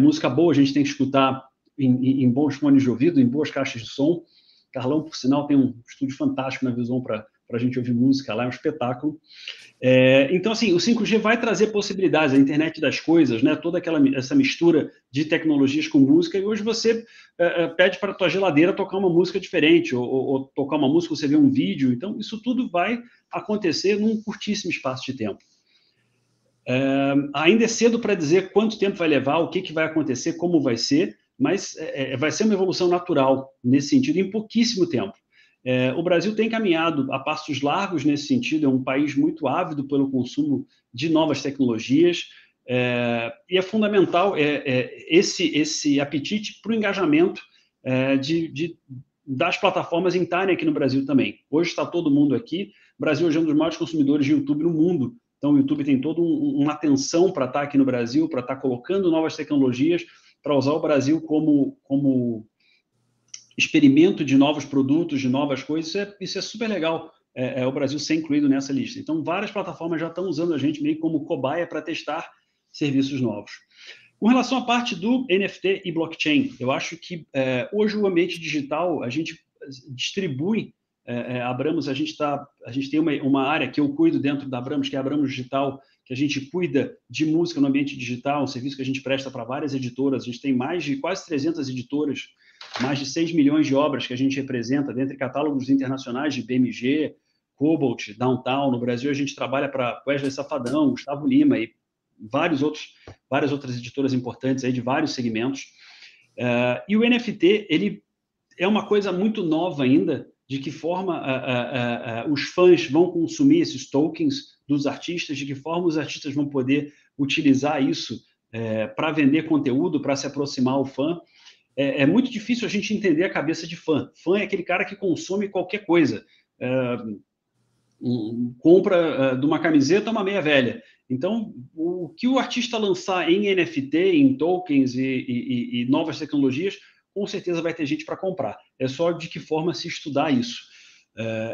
Música boa a gente tem que escutar em bons fones de ouvido, em boas caixas de som. Carlão, por sinal, tem um estúdio fantástico na Visão para a gente ouvir música lá, é um espetáculo. Então, assim, o 5G vai trazer possibilidades, a internet das coisas, né? Toda essa mistura de tecnologias com música, e hoje você pede para a tua geladeira tocar uma música diferente, ou tocar uma música, você vê um vídeo, então isso tudo vai acontecer num curtíssimo espaço de tempo. Ainda é cedo para dizer quanto tempo vai levar, o que vai acontecer, como vai ser, mas vai ser uma evolução natural nesse sentido em pouquíssimo tempo. O Brasil tem caminhado a passos largos nesse sentido, é um país muito ávido pelo consumo de novas tecnologias, e é fundamental esse apetite para o engajamento das plataformas em estarem aqui no Brasil também. Hoje está todo mundo aqui, o Brasil hoje é um dos maiores consumidores de YouTube no mundo, então o YouTube tem toda uma atenção para estar aqui no Brasil, para estar colocando novas tecnologias, para usar o Brasil como experimento de novos produtos, de novas coisas, isso é super legal, o Brasil ser incluído nessa lista. Então, várias plataformas já estão usando a gente meio como cobaia para testar serviços novos. Com relação à parte do NFT e blockchain, eu acho que hoje o ambiente digital, a gente distribui, Abramus, a gente tem uma área que eu cuido dentro da Abramus, que é a Abramus Digital, que a gente cuida de música no ambiente digital, um serviço que a gente presta para várias editoras, a gente tem mais de quase 300 editoras, mais de 6 milhões de obras que a gente representa, dentre catálogos internacionais de BMG, Cobalt, Downtown. No Brasil, a gente trabalha para Wesley Safadão, Gustavo Lima e várias outras editoras importantes aí de vários segmentos. E o NFT, ele é uma coisa muito nova ainda, de que forma os fãs vão consumir esses tokens dos artistas, de que forma os artistas vão poder utilizar isso para vender conteúdo, para se aproximar ao fã. É muito difícil a gente entender a cabeça de fã. Fã é aquele cara que consome qualquer coisa. Compra de uma camiseta uma meia velha. Então, o que o artista lançar em NFT, em tokens e novas tecnologias, com certeza vai ter gente para comprar. É só de que forma se estudar isso.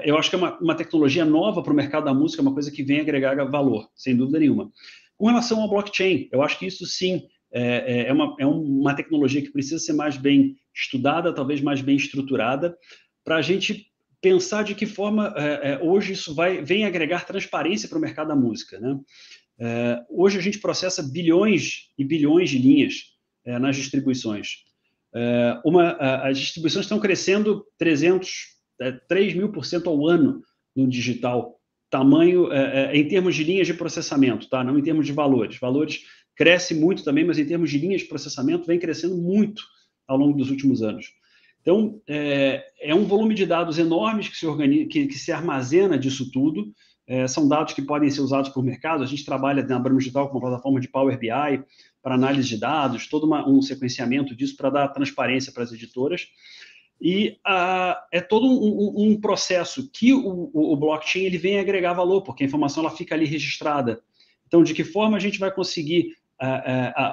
Eu acho que é uma tecnologia nova para o mercado da música, uma coisa que vem agregar valor, sem dúvida nenhuma. Com relação ao blockchain, eu acho que isso sim é uma tecnologia que precisa ser mais bem estudada, talvez mais bem estruturada, para a gente pensar de que forma hoje isso vem agregar transparência para o mercado da música, né? Hoje a gente processa bilhões e bilhões de linhas nas distribuições. As distribuições estão crescendo 3 mil% ao ano no digital, tamanho em termos de linhas de processamento, tá? Não em termos de valores. Valores cresce muito também, mas em termos de linhas de processamento vem crescendo muito ao longo dos últimos anos. Então, é um volume de dados enormes que se armazena disso tudo. São dados que podem ser usados por mercado. A gente trabalha na Abramus Digital com uma plataforma de Power BI para análise de dados, todo um sequenciamento disso para dar transparência para as editoras. E é todo um processo que o blockchain ele vem agregar valor, porque a informação ela fica ali registrada. Então, de que forma a gente vai conseguir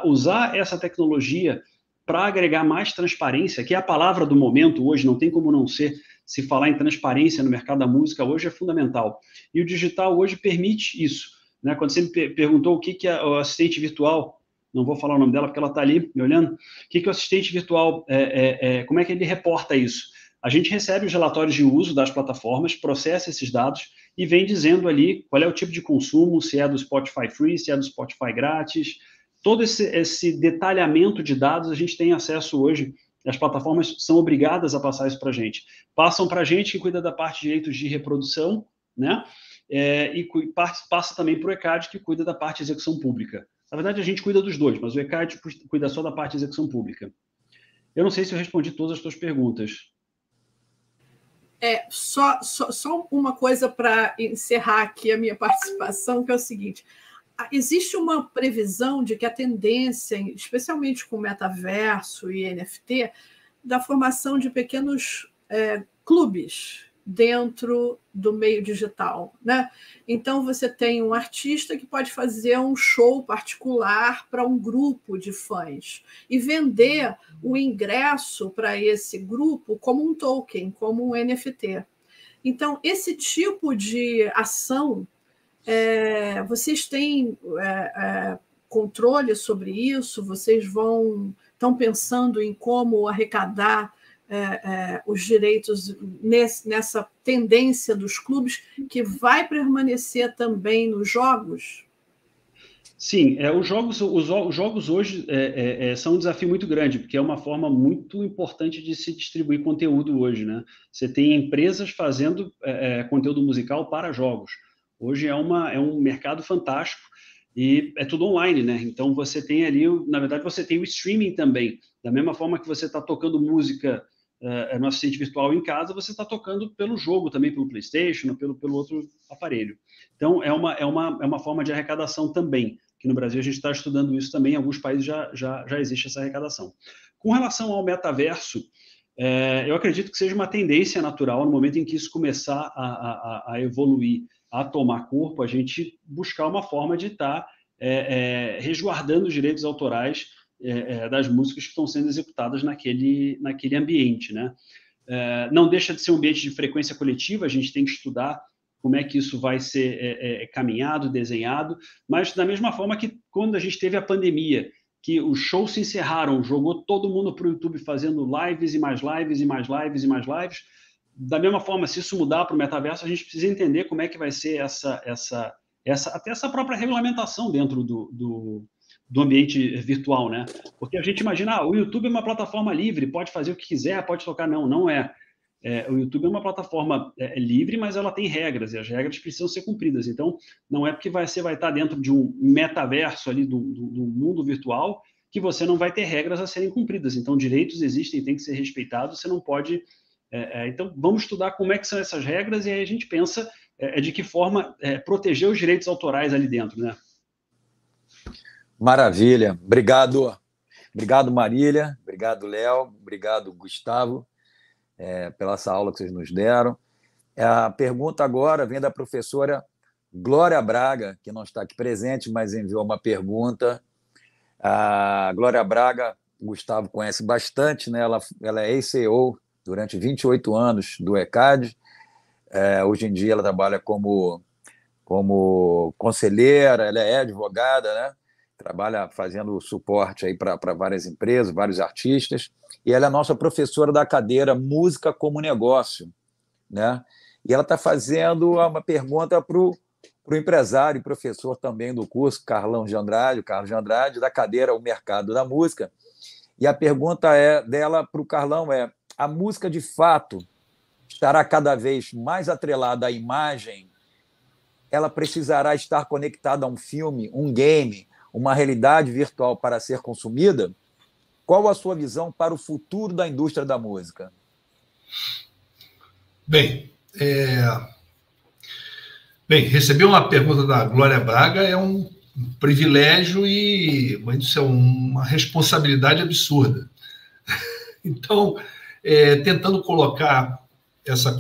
usar essa tecnologia para agregar mais transparência, que é a palavra do momento hoje, não tem como não ser, se falar em transparência no mercado da música hoje é fundamental. E o digital hoje permite isso, né? Quando você me perguntou o que o assistente virtual, não vou falar o nome dela porque ela está ali me olhando, o que o assistente virtual, como é que ele reporta isso? A gente recebe os relatórios de uso das plataformas, processa esses dados e vem dizendo ali qual é o tipo de consumo, se é do Spotify Free, se é do Spotify grátis. Todo esse detalhamento de dados a gente tem acesso hoje, as plataformas são obrigadas a passar isso para a gente. Passam para a gente que cuida da parte de direitos de reprodução, né? E passa também para o ECAD que cuida da parte de execução pública. Na verdade, a gente cuida dos dois, mas o ECAD cuida só da parte de execução pública. Eu não sei se eu respondi todas as suas perguntas. Só uma coisa para encerrar aqui a minha participação, que é o seguinte: existe uma previsão de que a tendência, especialmente com metaverso e NFT, da formação de pequenos clubes dentro do meio digital, né? Então, você tem um artista que pode fazer um show particular para um grupo de fãs e vender o ingresso para esse grupo como um token, como um NFT. Então, esse tipo de ação, vocês têm controle sobre isso? Vocês estão pensando em como arrecadar os direitos nessa tendência dos clubes que vai permanecer também nos jogos? Sim, os jogos hoje são um desafio muito grande, porque é uma forma muito importante de se distribuir conteúdo hoje, né? Você tem empresas fazendo conteúdo musical para jogos. Hoje é um mercado fantástico. E é tudo online, né? Então você tem ali, na verdade você tem o streaming também. Da mesma forma que você está tocando música no assistente virtual em casa, você está tocando pelo jogo também, pelo PlayStation, pelo outro aparelho. Então é uma forma de arrecadação também. Aqui no Brasil a gente está estudando isso também, em alguns países já existe essa arrecadação. Com relação ao metaverso, eu acredito que seja uma tendência natural no momento em que isso começar a evoluir, a tomar corpo, a gente buscar uma forma de estar resguardando os direitos autorais das músicas que estão sendo executadas naquele ambiente, né? Não deixa de ser um ambiente de frequência coletiva, a gente tem que estudar como é que isso vai ser caminhado, desenhado, mas da mesma forma que quando a gente teve a pandemia, que os shows se encerraram, jogou todo mundo para o YouTube fazendo lives e mais lives e mais lives e mais lives. Da mesma forma, se isso mudar para o metaverso, a gente precisa entender como é que vai ser até essa própria regulamentação dentro do ambiente virtual, né? Porque a gente imagina, o YouTube é uma plataforma livre, pode fazer o que quiser, pode tocar. Não é. O YouTube é uma plataforma livre, mas ela tem regras, e as regras precisam ser cumpridas. Então, não é porque você vai estar dentro de um metaverso ali do mundo virtual que você não vai ter regras a serem cumpridas. Então, direitos existem, tem que ser respeitados, você não pode... Então, vamos estudar como é que são essas regras e aí a gente pensa de que forma proteger os direitos autorais ali dentro, né? Maravilha. Obrigado. Obrigado, Marília. Obrigado, Léo. Obrigado, Gustavo, pela essa aula que vocês nos deram. A pergunta agora vem da professora Glória Braga, que não está aqui presente, mas enviou uma pergunta. A Glória Braga, o Gustavo conhece bastante, né? Ela é ex-CEO durante 28 anos do ECAD. Hoje em dia ela trabalha como conselheira, ela é advogada, né? Trabalha fazendo suporte aí para várias empresas, vários artistas, e ela é nossa professora da cadeira Música como Negócio, né? E ela está fazendo uma pergunta para o empresário e professor também do curso, Carlos de Andrade, da cadeira O Mercado da Música. E a pergunta dela para o Carlão é: a música, de fato, estará cada vez mais atrelada à imagem? Ela precisará estar conectada a um filme, um game, uma realidade virtual para ser consumida? Qual a sua visão para o futuro da indústria da música? Bem, receber uma pergunta da Glória Braga é um privilégio mas isso é uma responsabilidade absurda. Então... tentando colocar essa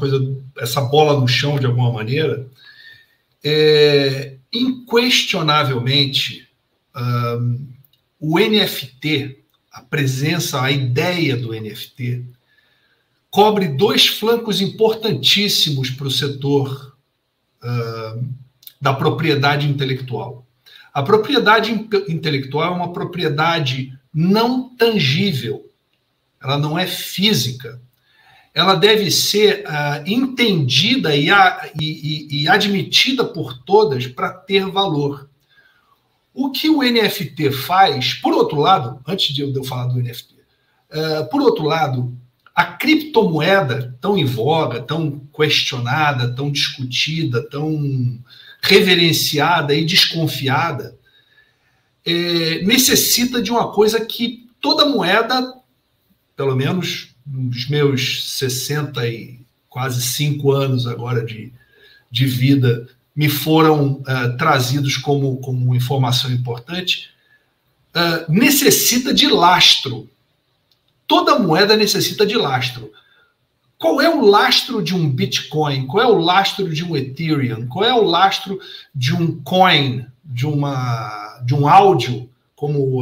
bola no chão de alguma maneira, inquestionavelmente, o NFT, a presença, a ideia do NFT, cobre dois flancos importantíssimos para o setor da propriedade intelectual. A propriedade intelectual é uma propriedade não tangível, ela não é física, ela deve ser entendida e admitida por todas para ter valor. O que o NFT faz, por outro lado, antes de eu falar do NFT, por outro lado, a criptomoeda tão em voga, tão questionada, tão discutida, tão reverenciada e desconfiada, necessita de uma coisa que toda moeda, pelo menos nos meus 60 e quase 5 anos agora de vida, me foram trazidos como informação importante, necessita de lastro. Toda moeda necessita de lastro. Qual é o lastro de um Bitcoin? Qual é o lastro de um Ethereum? Qual é o lastro de um coin, de um áudio, como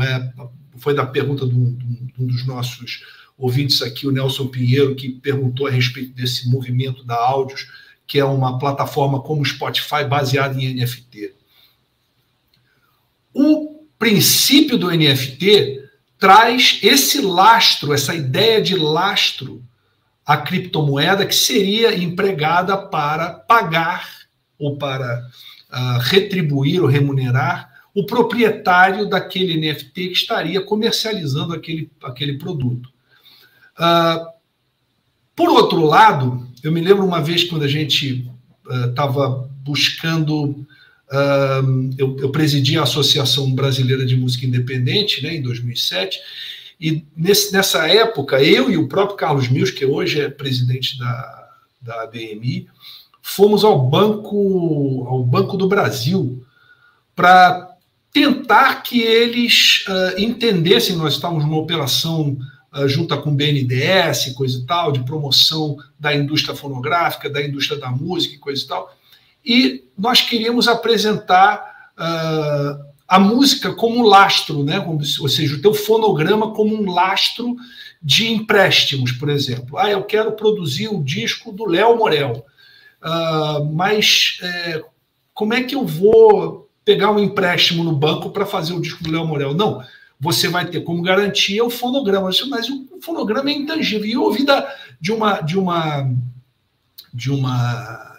foi da pergunta de um dos nossos ouvintes aqui, o Nelson Pinheiro, que perguntou a respeito desse movimento da Audius, que é uma plataforma como o Spotify baseada em NFT. O princípio do NFT traz esse lastro, essa ideia de lastro à criptomoeda, que seria empregada para pagar ou para retribuir ou remunerar o proprietário daquele NFT que estaria comercializando aquele produto. Por outro lado, eu me lembro uma vez quando a gente estava buscando eu presidi a Associação Brasileira de Música Independente, né, em 2007, e nessa época, eu e o próprio Carlos Mills, que hoje é presidente da ABMI, fomos ao Banco do Brasil para tentar que eles entendessem. Nós estávamos numa operação junta com o BNDES, coisa e tal, de promoção da indústria fonográfica, da indústria da música, coisa e tal, e nós queríamos apresentar a música como um lastro, né? Ou seja, o teu fonograma como um lastro de empréstimos, por exemplo. Ah, eu quero produzir o disco do Léo Morel, mas como é que eu vou pegar um empréstimo no banco para fazer o disco do Léo Morel? Não, você vai ter como garantia o fonograma. Mas o fonograma é intangível. E eu ouvi de uma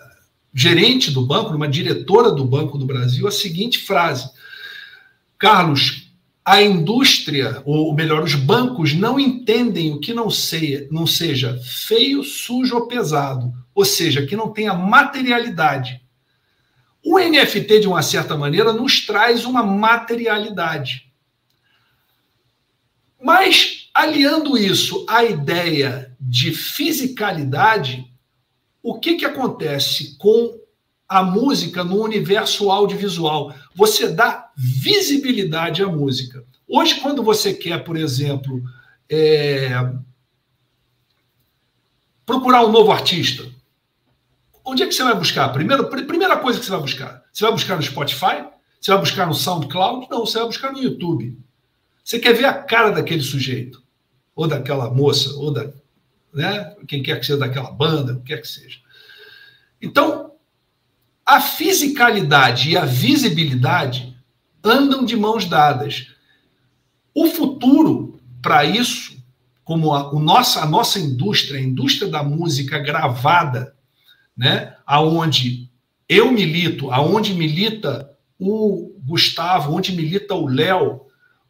gerente do banco, uma diretora do Banco do Brasil, a seguinte frase: Carlos, a indústria, ou melhor, os bancos não entendem o que não seja feio, sujo ou pesado, ou seja, que não tenha materialidade. O NFT, de uma certa maneira, nos traz uma materialidade. Mas, aliando isso à ideia de fisicalidade, o que acontece com a música no universo audiovisual? Você dá visibilidade à música. Hoje, quando você quer, por exemplo, procurar um novo artista, onde é que você vai buscar? Primeira coisa que você vai buscar. Você vai buscar no Spotify? Você vai buscar no SoundCloud? Não, você vai buscar no YouTube. Você quer ver a cara daquele sujeito, ou daquela moça, ou da... né? Quem quer que seja, daquela banda, o que quer que seja. Então, a fisicalidade e a visibilidade andam de mãos dadas. O futuro para isso, como a nossa indústria, a indústria da música gravada, né? Aonde eu milito, aonde milita o Gustavo, onde milita o Léo,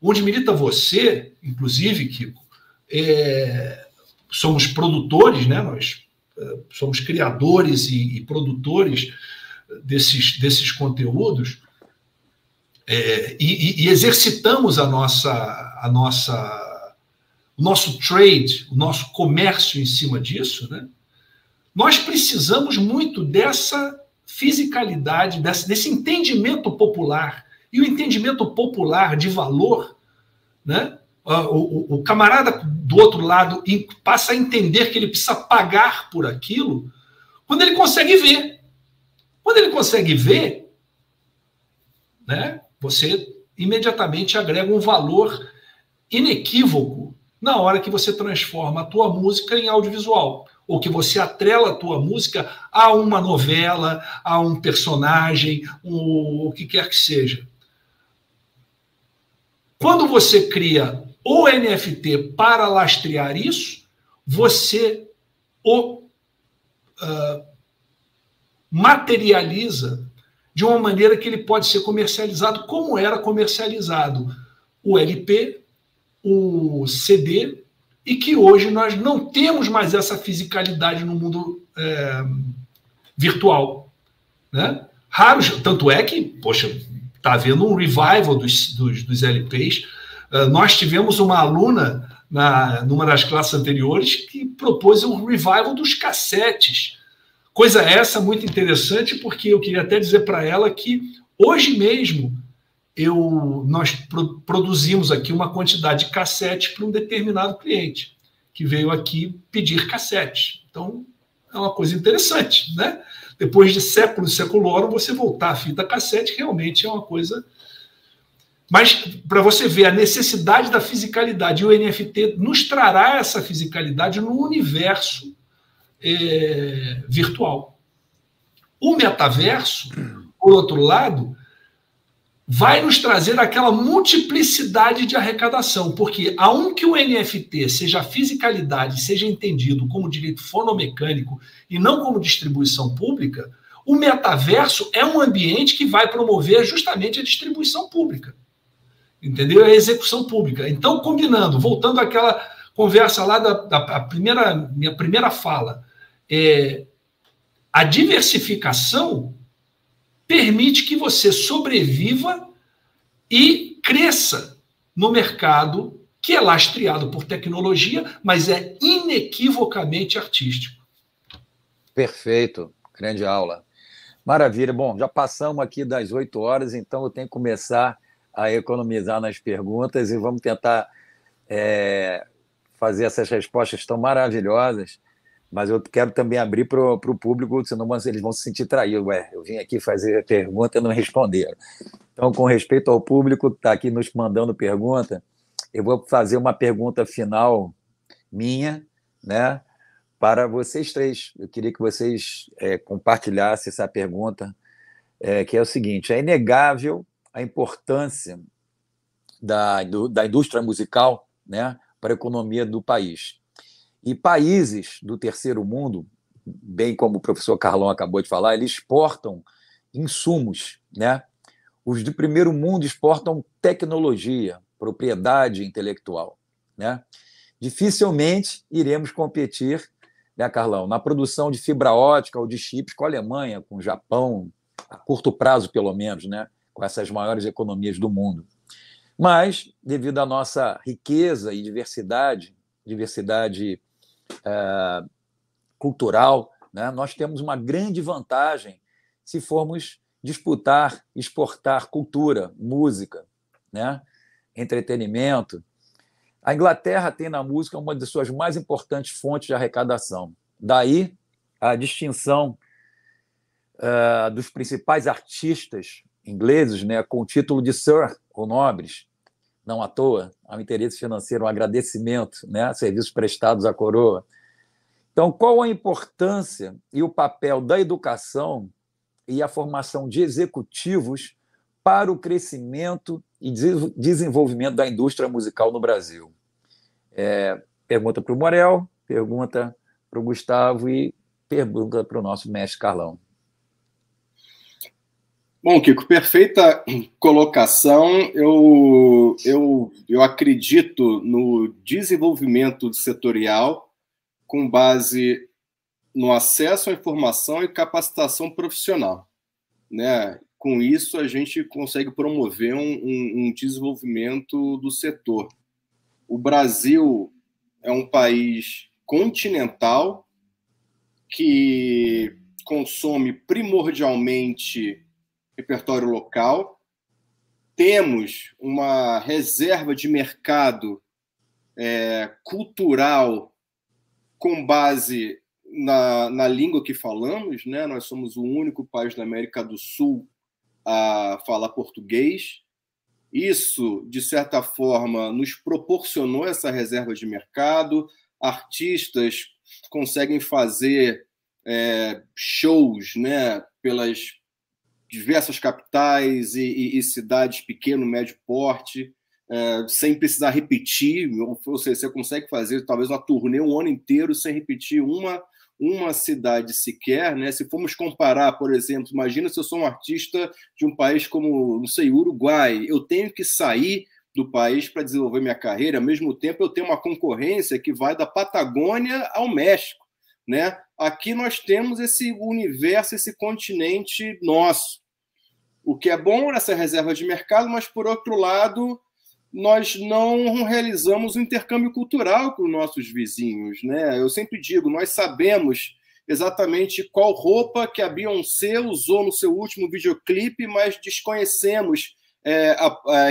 onde milita você, inclusive, Kiko, somos produtores, né? Nós somos criadores e produtores desses conteúdos, e exercitamos o nosso trade, o nosso comércio em cima disso, né? Nós precisamos muito dessa fisicalidade, desse entendimento popular, e o entendimento popular de valor, né? O camarada do outro lado passa a entender que ele precisa pagar por aquilo quando ele consegue ver. Quando ele consegue ver, né, você imediatamente agrega um valor inequívoco na hora que você transforma a tua música em audiovisual, ou que você atrela a tua música a uma novela, a um personagem, o que quer que seja. Quando você cria o NFT para lastrear isso, você materializa de uma maneira que ele pode ser comercializado, como era comercializado o LP, o CD, e que hoje nós não temos mais essa fisicalidade no mundo virtual, né? Raros, tanto é que, poxa, está havendo um revival dos LPs. Nós tivemos uma aluna numa das classes anteriores que propôs um revival dos cassetes. Coisa essa muito interessante, porque eu queria até dizer para ela que hoje mesmo nós produzimos aqui uma quantidade de cassetes para um determinado cliente que veio aqui pedir cassetes. Então, é uma coisa interessante, né? Depois de séculos e seculorum, você voltar à fita cassete realmente é uma coisa... Mas, para você ver, a necessidade da fisicalidade, e o NFT nos trará essa fisicalidade no universo virtual. O metaverso, por outro lado, vai nos trazer aquela multiplicidade de arrecadação, porque, aunque o NFT seja fisicalidade, seja entendido como direito fonomecânico e não como distribuição pública, o metaverso é um ambiente que vai promover justamente a distribuição pública, entendeu? A execução pública. Então, combinando, voltando àquela conversa lá minha primeira fala, a diversificação permite que você sobreviva e cresça no mercado que é lastreado por tecnologia, mas é inequivocamente artístico. Perfeito. Grande aula. Maravilha. Bom, já passamos aqui das 8 horas, então eu tenho que começar a economizar nas perguntas e vamos tentar fazer essas respostas tão maravilhosas, mas eu quero também abrir para o público, senão eles vão se sentir traídos. Ué, eu vim aqui fazer a pergunta e não responderam. Então, com respeito ao público que está aqui nos mandando pergunta, eu vou fazer uma pergunta final minha, né, para vocês três. Eu queria que vocês compartilhassem essa pergunta, que é o seguinte: é inegável a importância da indústria musical, né, para a economia do país. E países do terceiro mundo, bem como o professor Carlão acabou de falar, eles exportam insumos, né? Os do primeiro mundo exportam tecnologia, propriedade intelectual, né? Dificilmente iremos competir, né, Carlão, na produção de fibra ótica ou de chips com a Alemanha, com o Japão, a curto prazo pelo menos, né? Com essas maiores economias do mundo. Mas, devido à nossa riqueza e diversidade cultural, né, nós temos uma grande vantagem se formos disputar, exportar cultura, música, né, entretenimento. A Inglaterra tem na música uma de suas mais importantes fontes de arrecadação. Daí a distinção dos principais artistas ingleses, né, com o título de Sir ou nobres. Não à toa, há um interesse financeiro, um agradecimento, né, a serviços prestados à coroa. Então, qual a importância e o papel da educação e a formação de executivos para o crescimento e desenvolvimento da indústria musical no Brasil? Pergunta para o Morel, pergunta para o Gustavo e pergunta para o nosso mestre Carlão. Bom, Kiko, perfeita colocação. Eu acredito no desenvolvimento setorial com base no acesso à informação e capacitação profissional, né? Com isso, a gente consegue promover um desenvolvimento do setor. O Brasil é um país continental que consome primordialmente repertório local, temos uma reserva de mercado cultural com base na língua que falamos, né? Nós somos o único país da América do Sul a falar português. Isso, de certa forma, nos proporcionou essa reserva de mercado. Artistas conseguem fazer shows, né, pelas diversas capitais e cidades pequeno, médio porte, sem precisar repetir, ou seja, você consegue fazer talvez uma turnê um ano inteiro sem repetir uma cidade sequer, né? Se formos comparar, por exemplo, imagina se eu sou um artista de um país como, não sei, Uruguai, eu tenho que sair do país para desenvolver minha carreira, ao mesmo tempo eu tenho uma concorrência que vai da Patagônia ao México, né? Aqui nós temos esse universo, esse continente nosso. O que é bom nessa reserva de mercado, mas, por outro lado, nós não realizamos um intercâmbio cultural com nossos vizinhos, né? Eu sempre digo, nós sabemos exatamente qual roupa que a Beyoncé usou no seu último videoclipe, mas desconhecemos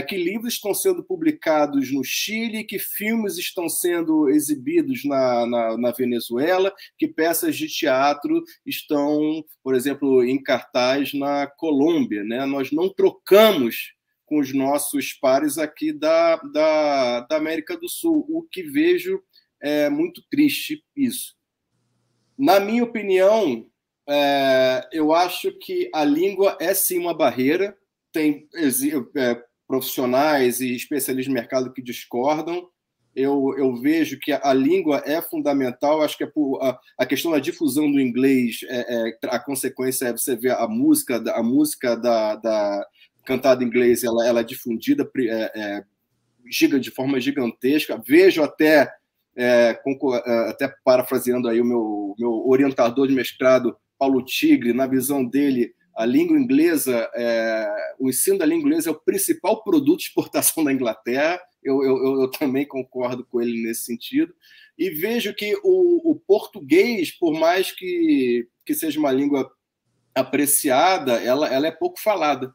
que livros estão sendo publicados no Chile, que filmes estão sendo exibidos na Venezuela, que peças de teatro estão, por exemplo, em cartaz na Colômbia, né? Nós não trocamos com os nossos pares aqui da América do Sul, o que vejo é muito triste isso. Na minha opinião, eu acho que a língua é sim uma barreira. Tem profissionais e especialistas de mercado que discordam. Eu vejo que a língua é fundamental. Acho que a questão da difusão do inglês, a consequência é você ver a música da cantada em inglês, ela é difundida de forma gigantesca. Vejo até parafraseando aí o meu orientador de mestrado, Paulo Tigre, na visão dele, A língua inglesa, o ensino da língua inglesa é o principal produto de exportação da Inglaterra, eu também concordo com ele nesse sentido, e vejo que o português, por mais que seja uma língua apreciada, ela é pouco falada,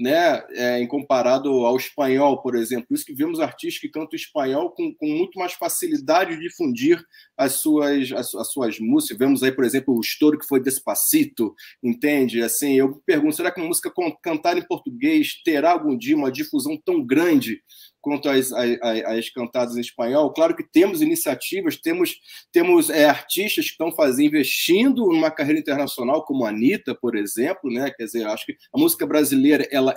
né? Em comparado ao espanhol, por exemplo. Por isso que vemos artistas que cantam espanhol com muito mais facilidade de difundir as suas músicas. Vemos aí, por exemplo, o estouro que foi Despacito, entende? Assim, eu me pergunto, será que uma música cantada em português terá algum dia uma difusão tão grande quanto às cantadas em espanhol? Claro que temos iniciativas, temos artistas que estão investindo numa carreira internacional, como a Anitta, por exemplo, né? Quer dizer, acho que a música brasileira ela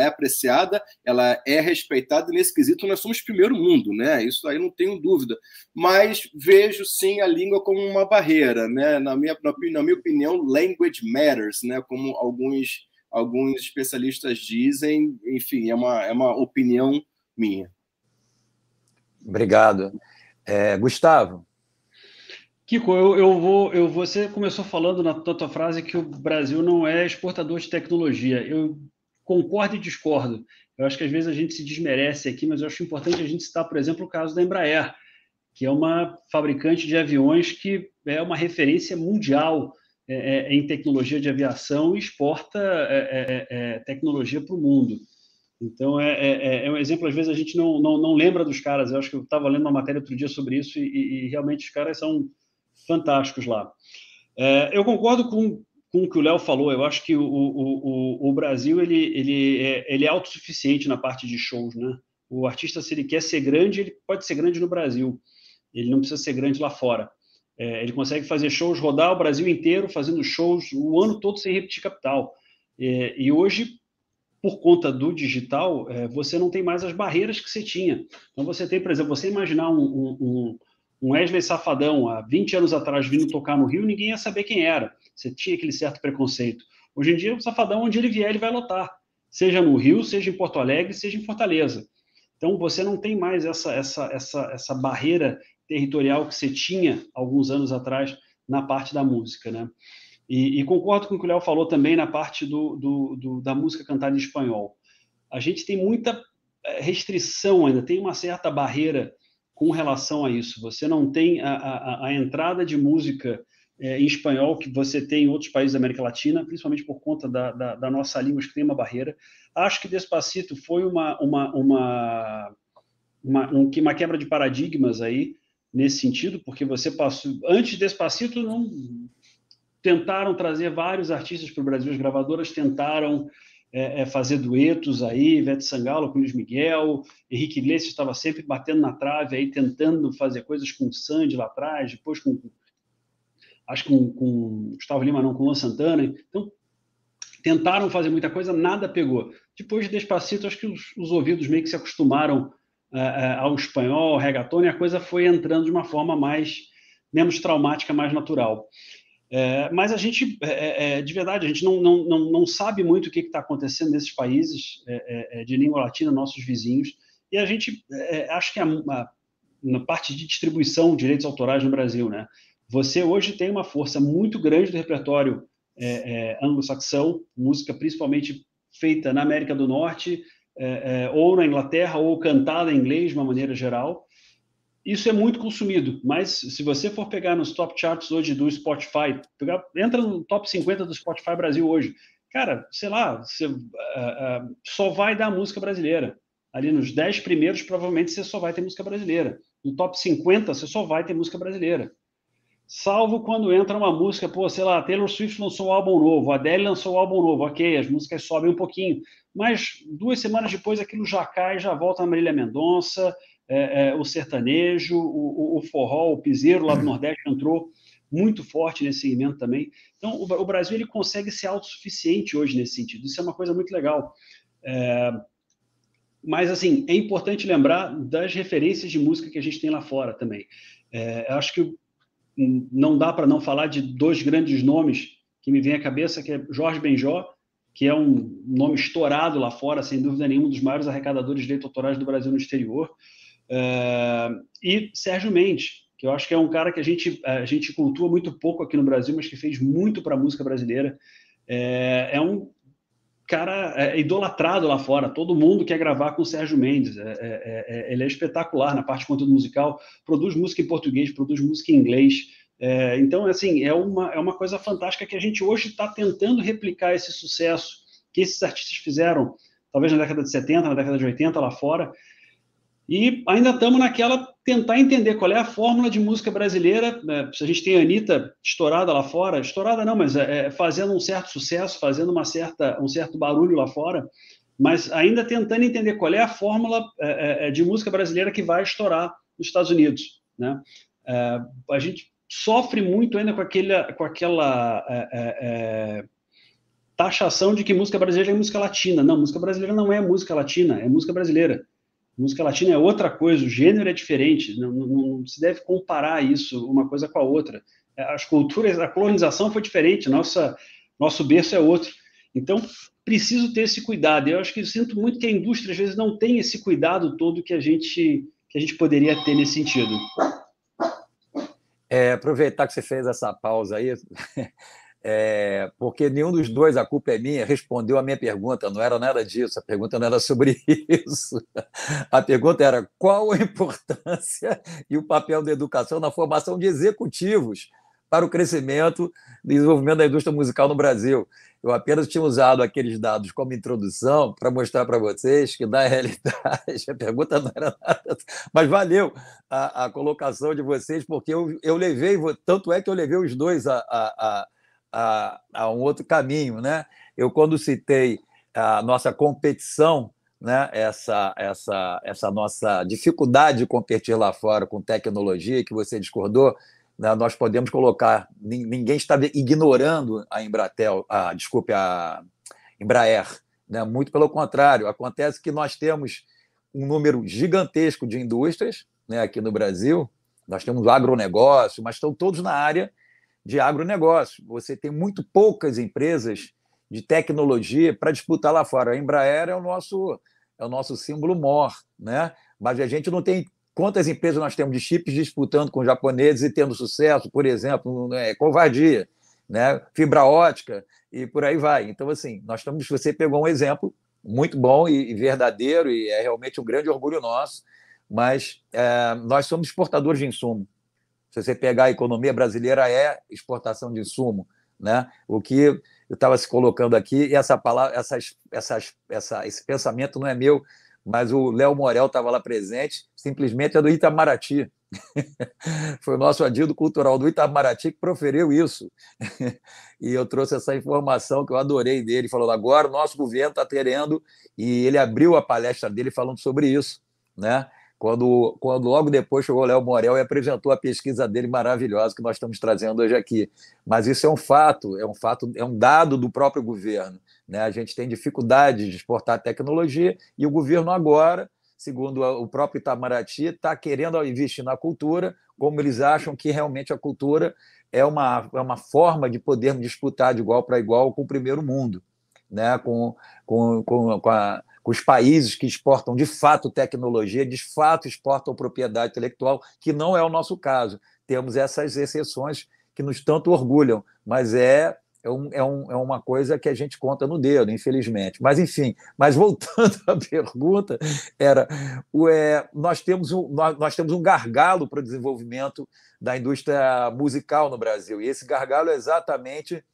é apreciada, ela é respeitada, e nesse quesito nós somos primeiro mundo, né? Isso aí não tenho dúvida. Mas vejo, sim, a língua como uma barreira, né? Na minha opinião, language matters, né? Como alguns especialistas dizem, enfim, é uma opinião minha. Obrigado. Gustavo. Kiko, você começou falando na tua frase que o Brasil não é exportador de tecnologia. Eu concordo e discordo. Eu acho que às vezes a gente se desmerece aqui, mas eu acho importante a gente citar, por exemplo, o caso da Embraer, que é uma fabricante de aviões que é uma referência mundial em tecnologia de aviação e exporta tecnologia para o mundo. Então, é um exemplo, às vezes a gente não lembra dos caras. Eu acho que eu estava lendo uma matéria outro dia sobre isso e realmente os caras são fantásticos lá. Eu concordo com o que o Léo falou. Eu acho que o Brasil ele é autossuficiente na parte de shows, né? O artista, se ele quer ser grande, ele pode ser grande no Brasil. Ele não precisa ser grande lá fora. Ele consegue fazer shows, rodar o Brasil inteiro, fazendo shows o ano todo sem repetir capital. E hoje, por conta do digital, você não tem mais as barreiras que você tinha. Então, você tem, por exemplo, você imaginar um Wesley Safadão, há 20 anos atrás, vindo tocar no Rio, ninguém ia saber quem era. Você tinha aquele certo preconceito. Hoje em dia, o Safadão, onde ele vier, ele vai lotar. Seja no Rio, seja em Porto Alegre, seja em Fortaleza. Então, você não tem mais essa barreira territorial que você tinha alguns anos atrás na parte da música, né? E concordo com o que o Léo falou também na parte da música cantada em espanhol. A gente tem muita restrição ainda, tem uma certa barreira com relação a isso. Você não tem a entrada de música em espanhol que você tem em outros países da América Latina, principalmente por conta da nossa língua, acho que tem uma barreira. Acho que Despacito foi uma quebra de paradigmas aí, nesse sentido, porque você passou... Antes Despacito não... Tentaram trazer vários artistas para o Brasil, as gravadoras tentaram fazer duetos aí, Ivete Sangalo com Luiz Miguel, Henrique Iglesias estava sempre batendo na trave, aí, tentando fazer coisas com o Sandy lá atrás, depois com Gustavo Lima, não, com o Luan Santana. Então, tentaram fazer muita coisa, nada pegou. Depois de Despacito, acho que os ouvidos meio que se acostumaram ao espanhol, ao reggaeton, e a coisa foi entrando de uma forma menos traumática, mais natural. Mas a gente, de verdade, a gente não sabe muito o que está acontecendo nesses países de língua latina, nossos vizinhos, e a gente acho que na parte de distribuição de direitos autorais no Brasil, né? Você hoje tem uma força muito grande do repertório anglo-saxão, música principalmente feita na América do Norte, ou na Inglaterra, ou cantada em inglês de uma maneira geral. Isso é muito consumido, mas se você for pegar nos top charts hoje do Spotify, entra no top 50 do Spotify Brasil hoje, cara, sei lá, você, só vai dar música brasileira. Ali nos 10 primeiros, provavelmente, você só vai ter música brasileira. No top 50, você só vai ter música brasileira. Salvo quando entra uma música, pô, sei lá, Taylor Swift lançou um álbum novo, Adele lançou um álbum novo, ok, as músicas sobem um pouquinho, mas 2 semanas depois aquilo já cai, já volta a Marília Mendonça, o sertanejo, o forró, o piseiro lá do Nordeste entrou muito forte nesse segmento também. Então, o Brasil ele consegue ser autossuficiente hoje nesse sentido. Isso é uma coisa muito legal. Mas, assim, é importante lembrar das referências de música que a gente tem lá fora também. Acho que não dá para não falar de 2 grandes nomes que me vêm à cabeça, que é Jorge Benjó, que é um nome estourado lá fora, sem dúvida nenhuma, um dos maiores arrecadadores de direitos autorais do Brasil no exterior. E Sérgio Mendes, que eu acho que é um cara que a gente cultua muito pouco aqui no Brasil, mas que fez muito para a música brasileira. é um cara idolatrado lá fora. Todo mundo quer gravar com o Sérgio Mendes. Ele é espetacular na parte de conteúdo musical. Produz música em português, produz música em inglês. Então, assim, é uma coisa fantástica que a gente hoje está tentando replicar esse sucesso que esses artistas fizeram, talvez na década de 70, na década de 80, lá fora. E ainda estamos naquela tentar entender qual é a fórmula de música brasileira. Se a gente tem a Anitta estourada lá fora, estourada não, mas fazendo um certo sucesso, fazendo um certo barulho lá fora, mas ainda tentando entender qual é a fórmula de música brasileira que vai estourar nos Estados Unidos, né? A gente sofre muito ainda com aquela taxação de que música brasileira é música latina. Não, música brasileira não é música latina, é música brasileira. Música latina é outra coisa, o gênero é diferente, não se deve comparar isso, uma coisa com a outra. As culturas, a colonização foi diferente, nosso berço é outro. Então, preciso ter esse cuidado. Eu acho que eu sinto muito que a indústria, às vezes, não tem esse cuidado todo que a gente poderia ter nesse sentido. Aproveitar que você fez essa pausa aí, porque nenhum dos dois, a culpa é minha, respondeu a minha pergunta, não era nada disso, a pergunta não era sobre isso. A pergunta era qual a importância e o papel da educação na formação de executivos para o crescimento e desenvolvimento da indústria musical no Brasil. Eu apenas tinha usado aqueles dados como introdução para mostrar para vocês que, na realidade, a pergunta não era nada. Mas valeu a colocação de vocês, porque eu levei, tanto é que eu levei os dois a um outro caminho, né? Eu, quando citei a nossa competição, né? Essa nossa dificuldade de competir lá fora com tecnologia, que você discordou, né? Nós podemos colocar, ninguém está ignorando a a Embraer, né? Muito pelo contrário, acontece que nós temos um número gigantesco de indústrias, né? Aqui no Brasil, nós temos o agronegócio, mas estão todos na área de agronegócio. Você tem muito poucas empresas de tecnologia para disputar lá fora. A Embraer é o nosso símbolo maior, né? Mas a gente não tem. Quantas empresas nós temos de chips disputando com os japoneses e tendo sucesso, por exemplo, covardia, né? Fibra ótica e por aí vai. Então, assim, você pegou um exemplo muito bom e verdadeiro, e é realmente um grande orgulho nosso, mas nós somos exportadores de insumo. Se você pegar a economia brasileira, é exportação de insumo, né? O que eu estava se colocando aqui, e essa palavra, esse pensamento não é meu, mas o Léo Morel estava lá presente, simplesmente é do Itamaraty. Foi o nosso adido cultural do Itamaraty que proferiu isso. E eu trouxe essa informação que eu adorei dele, falando agora o nosso governo está querendo, e ele abriu a palestra dele falando sobre isso, né? Quando logo depois chegou o Léo Morel e apresentou a pesquisa dele maravilhosa que nós estamos trazendo hoje aqui. Mas isso é um fato, é um dado do próprio governo, né? A gente tem dificuldade de exportar tecnologia e o governo agora, segundo o próprio Itamaraty, está querendo investir na cultura, como eles acham que realmente a cultura é uma forma de podermos disputar de igual para igual com o primeiro mundo, né? Com os países que exportam, de fato, tecnologia, de fato, exportam propriedade intelectual, que não é o nosso caso. Temos essas exceções que nos tanto orgulham, mas é uma coisa que a gente conta no dedo, infelizmente. Mas, enfim, voltando à pergunta, nós temos um gargalo para o desenvolvimento da indústria musical no Brasil, e esse gargalo é exatamente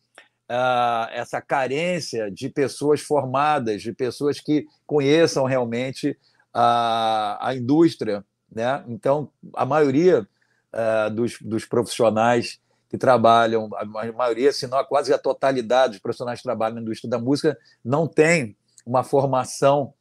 essa carência de pessoas formadas, de pessoas que conheçam realmente a indústria, né? Então, a maioria dos profissionais que trabalham, a maioria, se não quase a totalidade dos profissionais que trabalham na indústria da música, não tem uma formação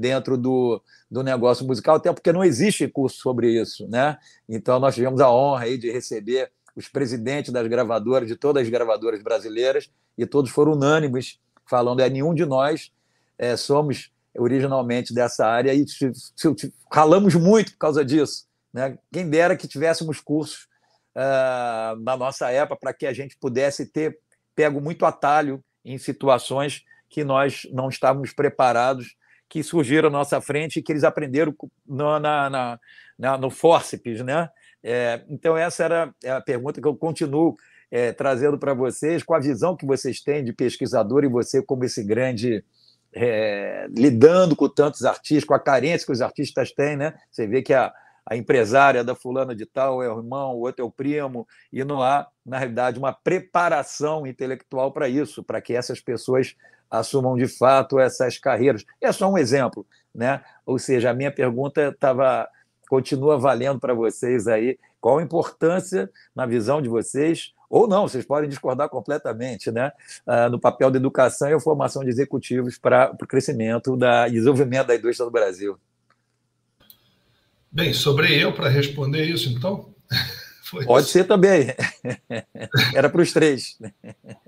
dentro do negócio musical, até porque não existe curso sobre isso, né? Então, nós tivemos a honra aí de receber os presidentes das gravadoras, de todas as gravadoras brasileiras, e todos foram unânimes, falando nenhum de nós somos originalmente dessa área e ralamos muito por causa disso, né? Quem dera que tivéssemos cursos na nossa época para que a gente pudesse ter pego muito atalho em situações que nós não estávamos preparados, que surgiram à nossa frente e que eles aprenderam no fórceps, né? Então, essa era a pergunta que eu continuo trazendo para vocês, com a visão que vocês têm de pesquisador e você como esse grande... lidando com tantos artistas, com a carência que os artistas têm, né? Você vê que a empresária da fulana de tal é o irmão, o outro é o primo, e não há, na realidade, uma preparação intelectual para isso, para que essas pessoas assumam de fato essas carreiras. É só um exemplo, né? Ou seja, a minha pergunta continua valendo para vocês aí. Qual a importância, na visão de vocês, ou não, vocês podem discordar completamente, né? No papel da educação e a formação de executivos para o crescimento e desenvolvimento da indústria do Brasil. Bem, sobrei eu para responder isso, então? Pode ser também. Era para os três.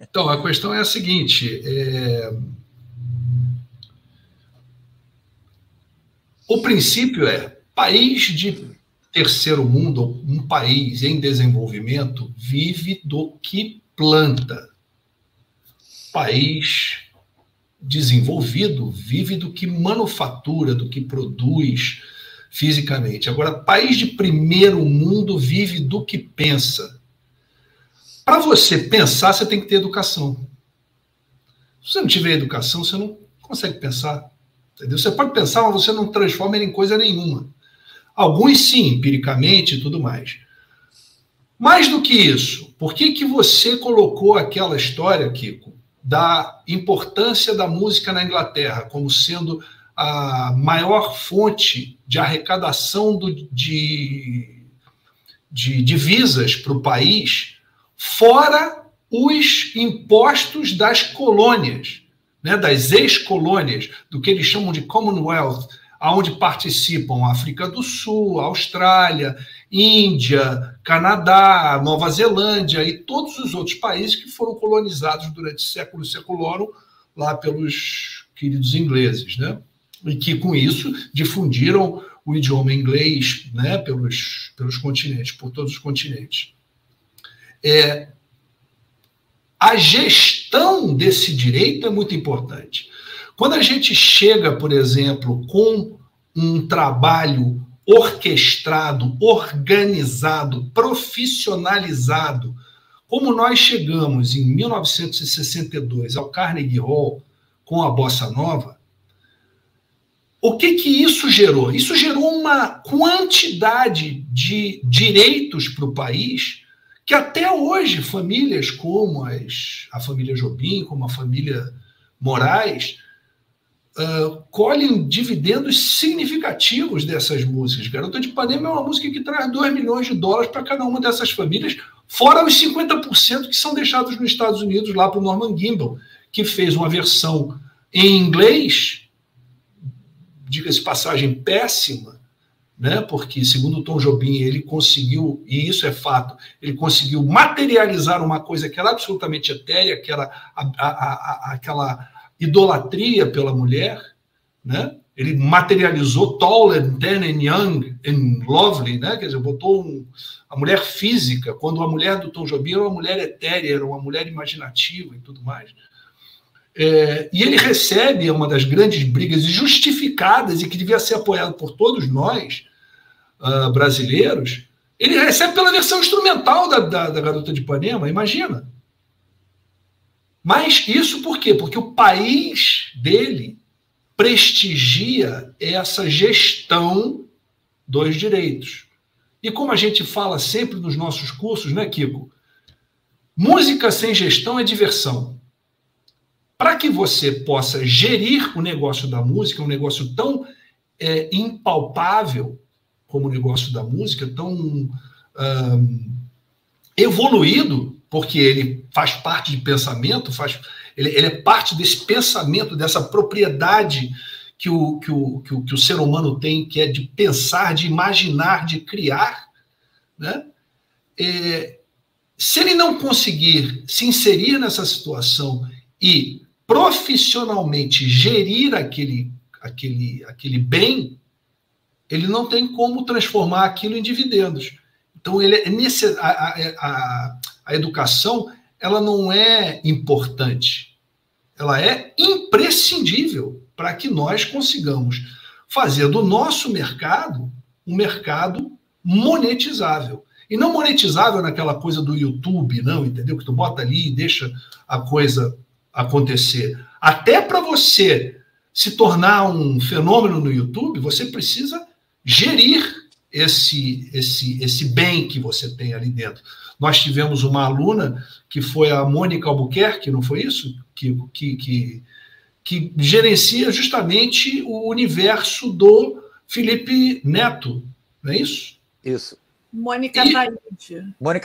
Então, a questão é a seguinte. O princípio é país de... terceiro mundo, um país em desenvolvimento, vive do que planta. País desenvolvido vive do que manufatura, do que produz fisicamente. Agora, país de primeiro mundo vive do que pensa. Para você pensar, você tem que ter educação. Se você não tiver educação, você não consegue pensar. Entendeu? Você pode pensar, mas você não transforma ele em coisa nenhuma. Alguns sim, empiricamente e tudo mais. Mais do que isso, por que você colocou aquela história, Kiko, da importância da música na Inglaterra como sendo a maior fonte de arrecadação de divisas para o país, fora os impostos das colônias, né, das ex-colônias, do que eles chamam de Commonwealth, onde participam África do Sul, Austrália, Índia, Canadá, Nova Zelândia e todos os outros países que foram colonizados durante séculos e seculorum lá pelos queridos ingleses, né? E que, com isso, difundiram o idioma inglês, né? pelos continentes, por todos os continentes. A gestão desse direito é muito importante. Quando a gente chega, por exemplo, com um trabalho orquestrado, organizado, profissionalizado, como nós chegamos em 1962 ao Carnegie Hall com a Bossa Nova, o que isso gerou? Isso gerou uma quantidade de direitos para o país que até hoje famílias como a família Jobim, como a família Moraes... colhem dividendos significativos dessas músicas. Garota de Ipanema é uma música que traz US$2 milhões para cada uma dessas famílias, fora os 50% que são deixados nos Estados Unidos, lá para o Norman Gimbel, que fez uma versão em inglês, diga-se passagem, péssima, né? Porque, segundo o Tom Jobim, ele conseguiu, e isso é fato, ele conseguiu materializar uma coisa que era absolutamente etérea, que era aquela idolatria pela mulher, né? Ele materializou Tall and Thin and Young and Lovely, né? Quer dizer, botou a mulher física, quando a mulher do Tom Jobim era uma mulher etérea, era uma mulher imaginativa e tudo mais. E ele recebe uma das grandes brigas justificadas e que devia ser apoiado por todos nós, brasileiros, ele recebe pela versão instrumental da Garota de Ipanema, imagina. Mas isso por quê? Porque o país dele prestigia essa gestão dos direitos. E como a gente fala sempre nos nossos cursos, né, Kiko? Música sem gestão é diversão. Para que você possa gerir o negócio da música, um negócio tão impalpável como o negócio da música, tão evoluído, porque ele faz parte de pensamento, ele é parte desse pensamento, dessa propriedade que o ser humano tem, que é de pensar, de imaginar, de criar, né? Se ele não conseguir se inserir nessa situação e profissionalmente gerir aquele bem, ele não tem como transformar aquilo em dividendos. Então, ele é a educação, ela não é importante, ela é imprescindível para que nós consigamos fazer do nosso mercado um mercado monetizável. E não monetizável naquela coisa do YouTube, não, entendeu? Que tu bota ali e deixa a coisa acontecer. Até para você se tornar um fenômeno no YouTube, você precisa gerir esse bem que você tem ali dentro. Nós tivemos uma aluna, que foi a Mônica Albuquerque, não foi isso? Que gerencia justamente o universo do Felipe Neto, não é isso? Isso. Mônica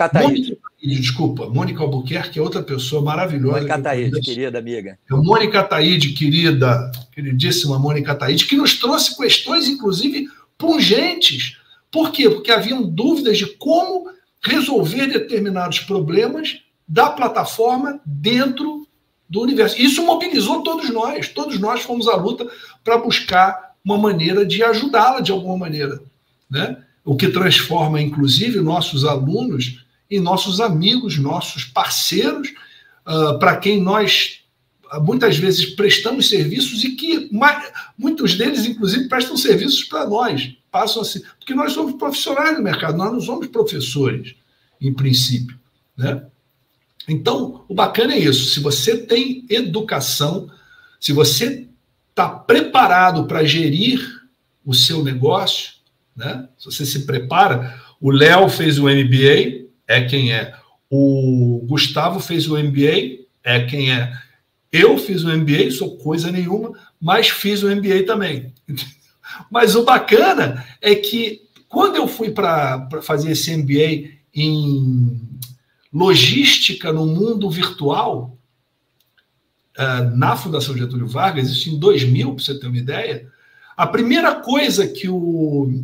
Taíde. Desculpa, Mônica Albuquerque é outra pessoa maravilhosa. Mônica Taíde, querida amiga. Mônica Taíde, querida, queridíssima Mônica Taíde, que nos trouxe questões, inclusive, pungentes. Por quê? Porque haviam dúvidas de como resolver determinados problemas da plataforma dentro do universo. Isso mobilizou todos nós. Todos nós fomos à luta para buscar uma maneira de ajudá-la de alguma maneira, né? O que transforma, inclusive, nossos alunos em nossos amigos, nossos parceiros, para quem nós, muitas vezes, prestamos serviços e que muitos deles, inclusive, prestam serviços para nós. Passam assim, porque nós somos profissionais do mercado, nós não somos professores, em princípio, né? Então, o bacana é isso. Se você tem educação, se você está preparado para gerir o seu negócio, né? Se você se prepara, o Léo fez o MBA, é quem é. O Gustavo fez o MBA, é quem é. Eu fiz o MBA, sou coisa nenhuma, mas fiz o MBA também. Mas o bacana é que quando eu fui para fazer esse MBA em logística no mundo virtual, na Fundação Getúlio Vargas, isso em 2000, para você ter uma ideia, a primeira coisa que o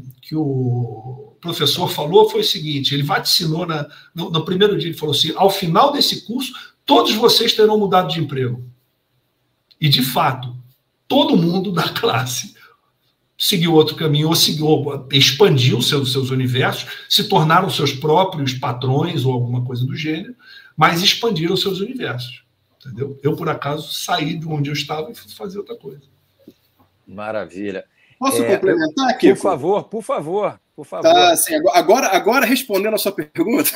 professor falou foi o seguinte, ele vaticinou no primeiro dia, ele falou assim, ao final desse curso, todos vocês terão mudado de emprego. E, de fato, todo mundo da classe seguiu outro caminho, ou expandiu seus universos, se tornaram seus próprios patrões ou alguma coisa do gênero, mas expandiram seus universos, entendeu? Eu, por acaso, saí de onde eu estava e fui fazer outra coisa. Maravilha. Posso complementar aqui? Por favor. Tá, assim, agora respondendo a sua pergunta.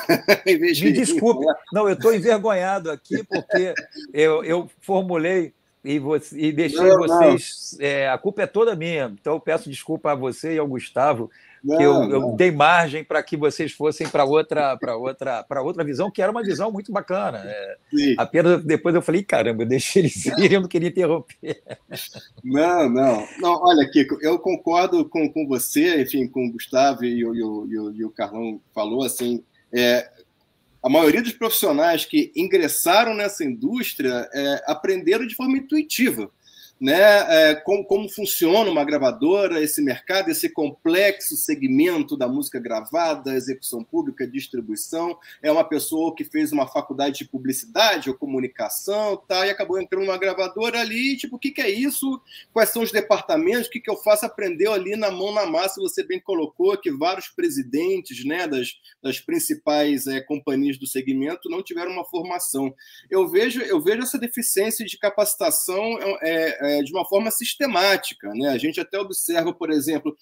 Me desculpe. Não, eu estou envergonhado aqui porque eu formulei e deixei vocês... Não. A culpa é toda minha. Então eu peço desculpa a você e ao Gustavo, não, que eu dei margem para que vocês fossem para outra visão, que era uma visão muito bacana. Apenas depois eu falei, caramba, eu deixei eles irem, eu não queria interromper. Não, olha, Kiko, eu concordo com você, enfim, com o Gustavo e o Carlão falou, assim... A maioria dos profissionais que ingressaram nessa indústria aprenderam de forma intuitiva, né? Como funciona uma gravadora, esse mercado, esse complexo segmento da música gravada, execução pública, distribuição. É uma pessoa que fez uma faculdade de publicidade ou comunicação, tá, e acabou entrando numa gravadora ali, tipo, o que é isso? Quais são os departamentos? O que eu faço? Aprendeu ali na mão na massa. Você bem colocou que vários presidentes, né, das principais companhias do segmento não tiveram uma formação. Eu vejo essa deficiência de capacitação de uma forma sistemática, né? A gente até observa, por exemplo,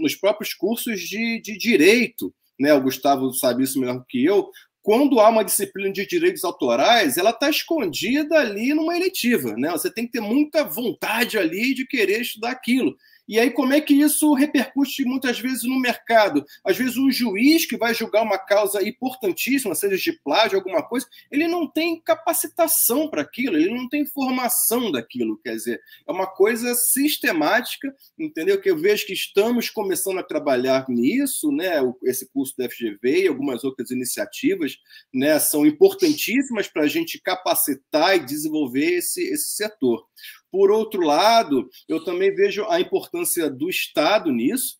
nos próprios cursos de direito, né? O Gustavo sabe isso melhor que eu. Quando há uma disciplina de direitos autorais, ela está escondida ali numa eletiva, né? Você tem que ter muita vontade ali de querer estudar aquilo. E aí, como é que isso repercute muitas vezes no mercado? Às vezes, um juiz que vai julgar uma causa importantíssima, seja de plágio, alguma coisa, ele não tem capacitação para aquilo, ele não tem formação daquilo. Quer dizer, é uma coisa sistemática, entendeu? Que eu vejo que estamos começando a trabalhar nisso, né? Esse curso da FGV e algumas outras iniciativas, né, são importantíssimas para a gente capacitar e desenvolver esse setor. Por outro lado, eu também vejo a importância do Estado nisso,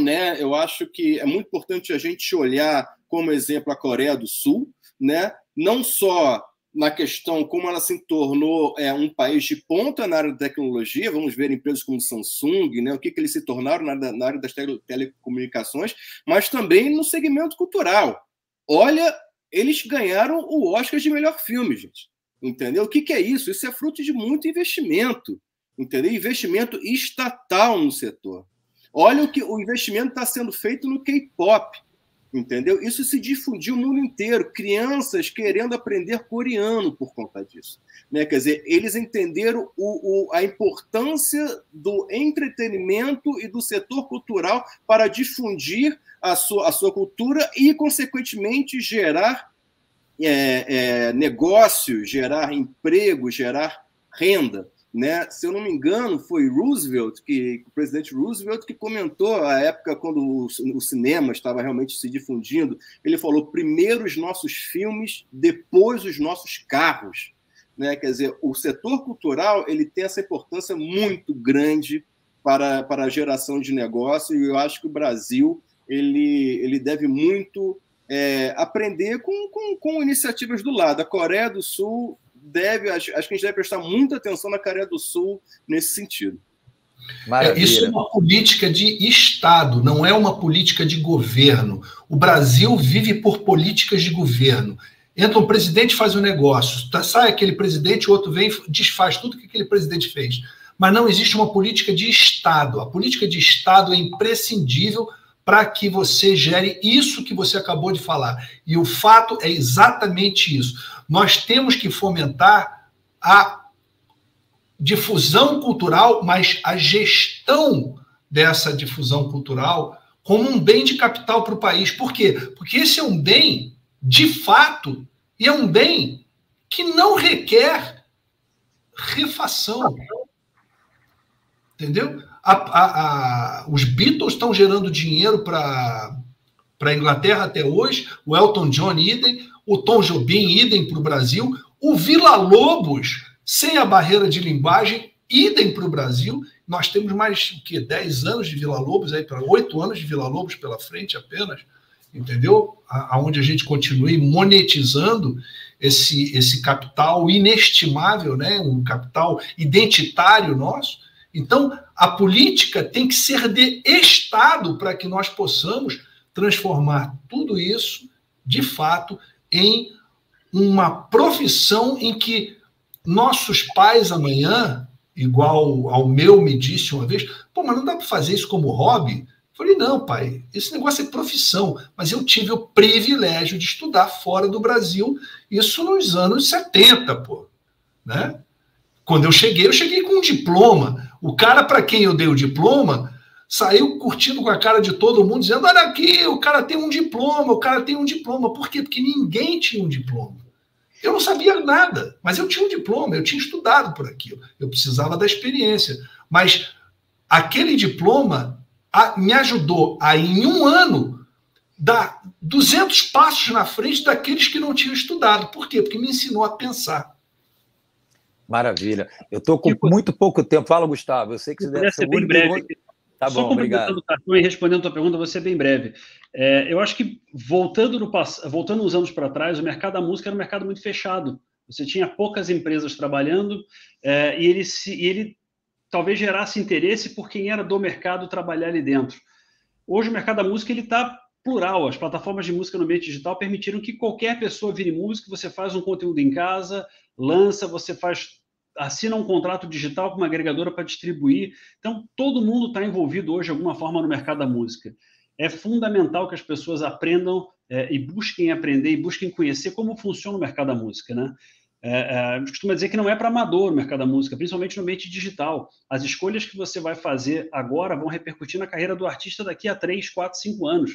né? Eu acho que é muito importante a gente olhar, como exemplo, a Coreia do Sul, né? Não só na questão como ela se tornou um país de ponta na área da tecnologia, vamos ver empresas como Samsung, né, o que eles se tornaram na área das telecomunicações, mas também no segmento cultural. Olha, eles ganharam o Oscar de melhor filme, gente. Entendeu? O que é isso? Isso é fruto de muito investimento, entendeu? Investimento estatal no setor. Olha o investimento está sendo feito no K-pop, entendeu? Isso se difundiu o mundo inteiro, crianças querendo aprender coreano por conta disso, né? Quer dizer, eles entenderam a importância do entretenimento e do setor cultural para difundir a sua cultura e, consequentemente, gerar negócio, gerar emprego, gerar renda, né? Se eu não me engano, foi Roosevelt, o presidente Roosevelt, que comentou, à época, quando o cinema estava realmente se difundindo, ele falou, primeiro os nossos filmes, depois os nossos carros, né? Quer dizer, o setor cultural ele tem essa importância muito grande para a geração de negócio, e eu acho que o Brasil ele deve muito aprender com iniciativas do lado. A Coreia do Sul acho que a gente deve prestar muita atenção na Coreia do Sul nesse sentido. Maravilha. Isso é uma política de Estado, não é uma política de governo. O Brasil vive por políticas de governo. Entra um presidente, faz um negócio, sai aquele presidente, o outro vem e desfaz tudo que aquele presidente fez. Mas não existe uma política de Estado. A política de Estado é imprescindível para que você gere isso que você acabou de falar. E o fato é exatamente isso. Nós temos que fomentar a difusão cultural, mas a gestão dessa difusão cultural como um bem de capital para o país. Por quê? Porque esse é um bem, de fato, e é um bem que não requer refação. Entendeu? Os Beatles estão gerando dinheiro para a Inglaterra até hoje, o Elton John, idem, o Tom Jobim, idem para o Brasil, o Vila-Lobos, sem a barreira de linguagem, idem para o Brasil. Nós temos mais o que 10 anos de Vila-Lobos, 8 anos de Vila-Lobos pela frente apenas, entendeu? Aonde a gente continue monetizando esse capital inestimável, né? Um capital identitário nosso. Então, a política tem que ser de Estado para que nós possamos transformar tudo isso, de fato, em uma profissão em que nossos pais amanhã, igual ao meu me disse uma vez, pô, mas não dá para fazer isso como hobby? Eu falei, não, pai, esse negócio é profissão, mas eu tive o privilégio de estudar fora do Brasil, isso nos anos 70, pô, né? Quando eu cheguei com um diploma. O cara para quem eu dei o diploma saiu curtindo com a cara de todo mundo, dizendo, olha aqui, o cara tem um diploma, o cara tem um diploma. Por quê? Porque ninguém tinha um diploma. Eu não sabia nada, mas eu tinha um diploma, eu tinha estudado por aquilo. Eu precisava da experiência. Mas aquele diploma me ajudou a, em um ano, dar 200 passos na frente daqueles que não tinham estudado. Por quê? Porque me ensinou a pensar. Maravilha. Eu estou com muito pouco tempo. Fala, Gustavo. Eu sei que você deve ser bem breve. Tá bom, obrigado. E respondendo a tua pergunta, vou ser bem breve. Eu acho que, voltando uns anos para trás, o mercado da música era um mercado muito fechado. Você tinha poucas empresas trabalhando e ele talvez gerasse interesse por quem era do mercado trabalhar ali dentro. Hoje o mercado da música está plural. As plataformas de música no meio digital permitiram que qualquer pessoa vire música, você faz um conteúdo em casa, lança, você assina um contrato digital com uma agregadora para distribuir. Então, todo mundo está envolvido hoje, de alguma forma, no mercado da música. É fundamental que as pessoas aprendam e busquem aprender e busquem conhecer como funciona o mercado da música, né? A gente costuma dizer que não é para amador o mercado da música, principalmente no ambiente digital. As escolhas que você vai fazer agora vão repercutir na carreira do artista daqui a 3, 4, 5 anos,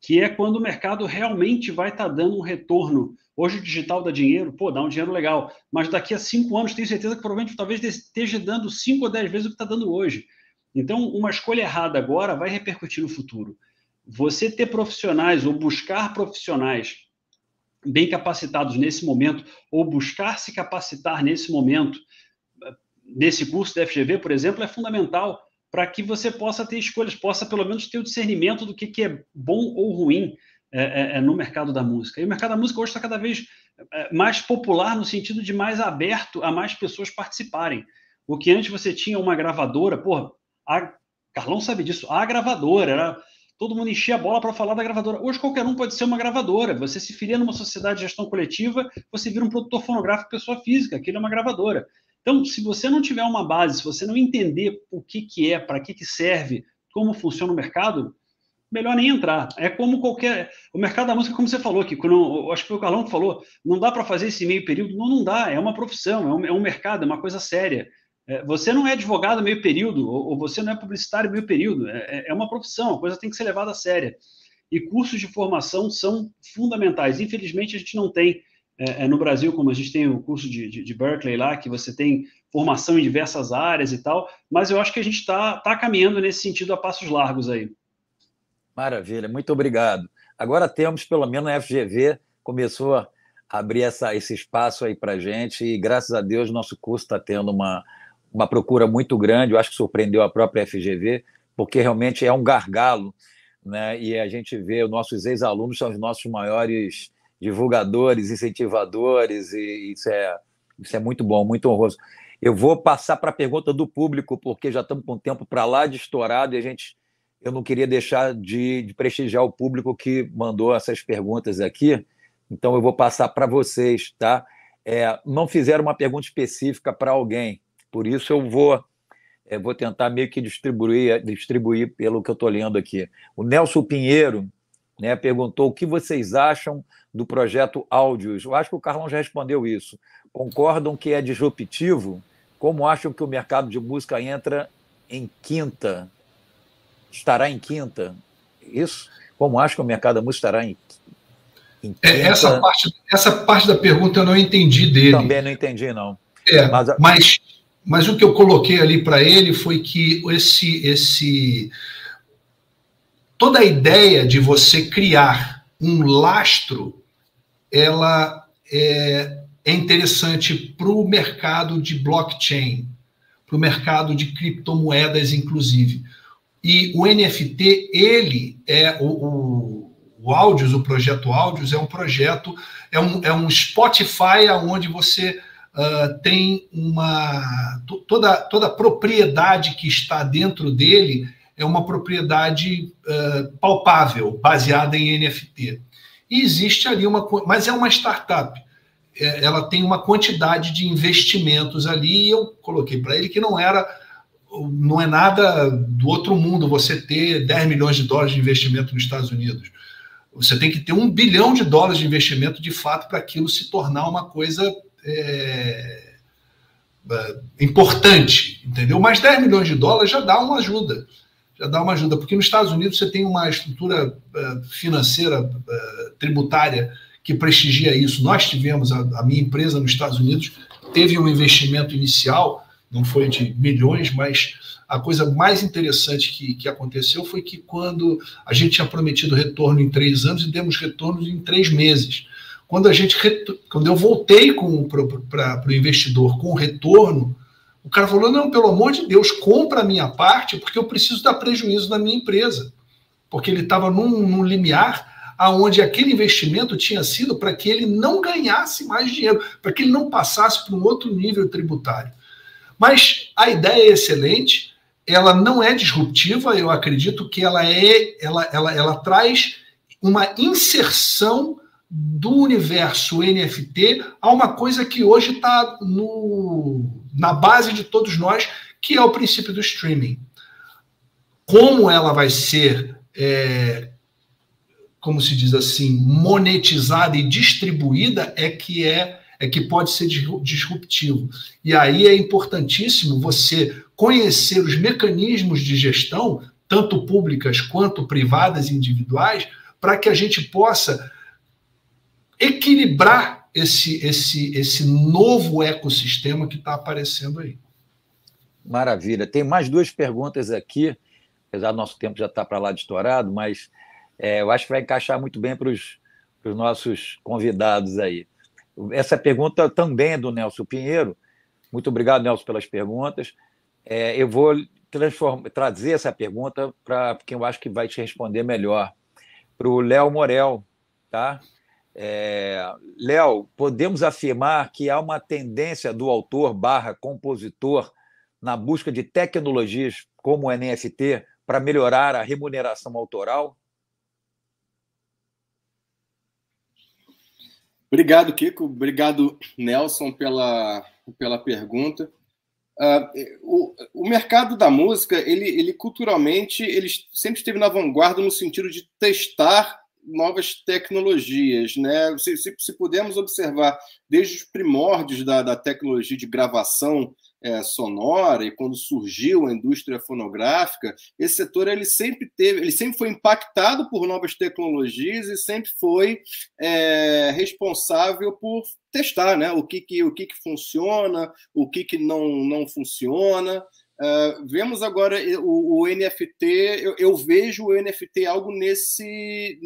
que é quando o mercado realmente vai estar dando um retorno. Hoje o digital dá dinheiro, pô, dá um dinheiro legal, mas daqui a 5 anos tenho certeza que provavelmente talvez esteja dando 5 ou 10 vezes o que está dando hoje. Então, uma escolha errada agora vai repercutir no futuro. Você ter profissionais ou buscar profissionais bem capacitados nesse momento ou buscar se capacitar nesse momento, nesse curso da FGV, por exemplo, é fundamental para que você possa ter escolhas, possa pelo menos ter o discernimento do que é bom ou ruim no mercado da música. E o mercado da música hoje está cada vez mais popular no sentido de mais aberto a mais pessoas participarem. O que antes você tinha uma gravadora, porra, Carlão sabe disso, a gravadora, todo mundo enchia a bola para falar da gravadora. Hoje qualquer um pode ser uma gravadora, você se filia numa sociedade de gestão coletiva, você vira um produtor fonográfico pessoa física, aquilo é uma gravadora. Então, se você não tiver uma base, se você não entender o que é, para que serve, como funciona o mercado, melhor nem entrar. É como qualquer... O mercado da música, como você falou, Kiko, não, acho que foi o Carlão que falou, não dá para fazer esse meio período. Não, não dá. É uma profissão, é um mercado, é uma coisa séria. Você não é advogado meio período, ou você não é publicitário meio período. É uma profissão, a coisa tem que ser levada a séria. E cursos de formação são fundamentais. Infelizmente, a gente não tem... no Brasil, como a gente tem o curso de Berkeley lá, que você tem formação em diversas áreas e tal, mas eu acho que a gente tá caminhando nesse sentido a passos largos aí. Maravilha, muito obrigado. Agora temos, pelo menos a FGV começou a abrir esse espaço aí para a gente e, graças a Deus, nosso curso está tendo uma procura muito grande. Eu acho que surpreendeu a própria FGV, porque realmente é um gargalo, né? E a gente vê os nossos ex-alunos são os nossos maiores... divulgadores, incentivadores, e isso é muito bom, muito honroso. Eu vou passar para a pergunta do público, porque já estamos com o tempo para lá de estourado, e eu não queria deixar de prestigiar o público que mandou essas perguntas aqui, então eu vou passar para vocês, tá? Não fizeram uma pergunta específica para alguém, por isso eu vou tentar meio que distribuir pelo que eu estou lendo aqui. O Nelson Pinheiro, né, perguntou o que vocês acham do projeto Audius. Eu acho que o Carlão já respondeu isso. Concordam que é disruptivo? Como acham que o mercado de música entra em quinta? Estará em quinta? Isso? Como acham que o mercado da música estará em quinta? Essa parte da pergunta eu não entendi dele. Também não entendi, não. Mas o que eu coloquei ali para ele foi que toda a ideia de você criar um lastro, ela é interessante para o mercado de blockchain, para o mercado de criptomoedas, inclusive. E o NFT, ele é o Audius, o projeto Audius, é um projeto, é um Spotify onde você tem toda a propriedade que está dentro dele. É uma propriedade palpável, baseada em NFT. E existe ali mas é uma startup. Ela tem uma quantidade de investimentos ali, e eu coloquei para ele que não é nada do outro mundo você ter 10 milhões de dólares de investimento nos Estados Unidos. Você tem que ter 1 bilhão de dólares de investimento, de fato, para aquilo se tornar uma coisa importante, entendeu? Mas 10 milhões de dólares já dá uma ajuda. Já dá uma ajuda, porque nos Estados Unidos você tem uma estrutura financeira, tributária, que prestigia isso. Nós tivemos, a minha empresa nos Estados Unidos, teve um investimento inicial, não foi de milhões, mas a coisa mais interessante que aconteceu foi que quando a gente tinha prometido retorno em 3 anos e demos retorno em 3 meses. Quando eu voltei para o investidor com o retorno, o cara falou, não, pelo amor de Deus, compra a minha parte, porque eu preciso dar prejuízo na minha empresa. Porque ele estava num limiar onde aquele investimento tinha sido para que ele não ganhasse mais dinheiro, para que ele não passasse para um outro nível tributário. Mas a ideia é excelente, ela não é disruptiva, eu acredito que ela traz uma inserção do universo NFT a uma coisa que hoje está na base de todos nós, que é o princípio do streaming. Como ela vai ser, como se diz assim, monetizada e distribuída, é que pode ser disruptivo. E aí é importantíssimo você conhecer os mecanismos de gestão, tanto públicas quanto privadas e individuais, para que a gente possa equilibrar esse novo ecossistema que está aparecendo aí. Maravilha. Tem mais 2 perguntas aqui, apesar do nosso tempo já está para lá de estourado, mas eu acho que vai encaixar muito bem para os nossos convidados aí. Essa pergunta também é do Nelson Pinheiro. Muito obrigado, Nelson, pelas perguntas. Eu vou trazer essa pergunta para quem eu acho que vai te responder melhor. Para o Léo Morel, tá? Léo, podemos afirmar que há uma tendência do autor / compositor na busca de tecnologias como o NFT para melhorar a remuneração autoral? Obrigado, Kiko. Obrigado, Nelson, pela pergunta. O mercado da música, ele culturalmente, ele sempre esteve na vanguarda no sentido de testar novas tecnologias, né? Se pudermos observar desde os primórdios da tecnologia de gravação sonora e quando surgiu a indústria fonográfica, esse setor ele sempre foi impactado por novas tecnologias e sempre foi responsável por testar, né? o que funciona, o que não funciona. Vemos agora o NFT, eu vejo o NFT algo nesse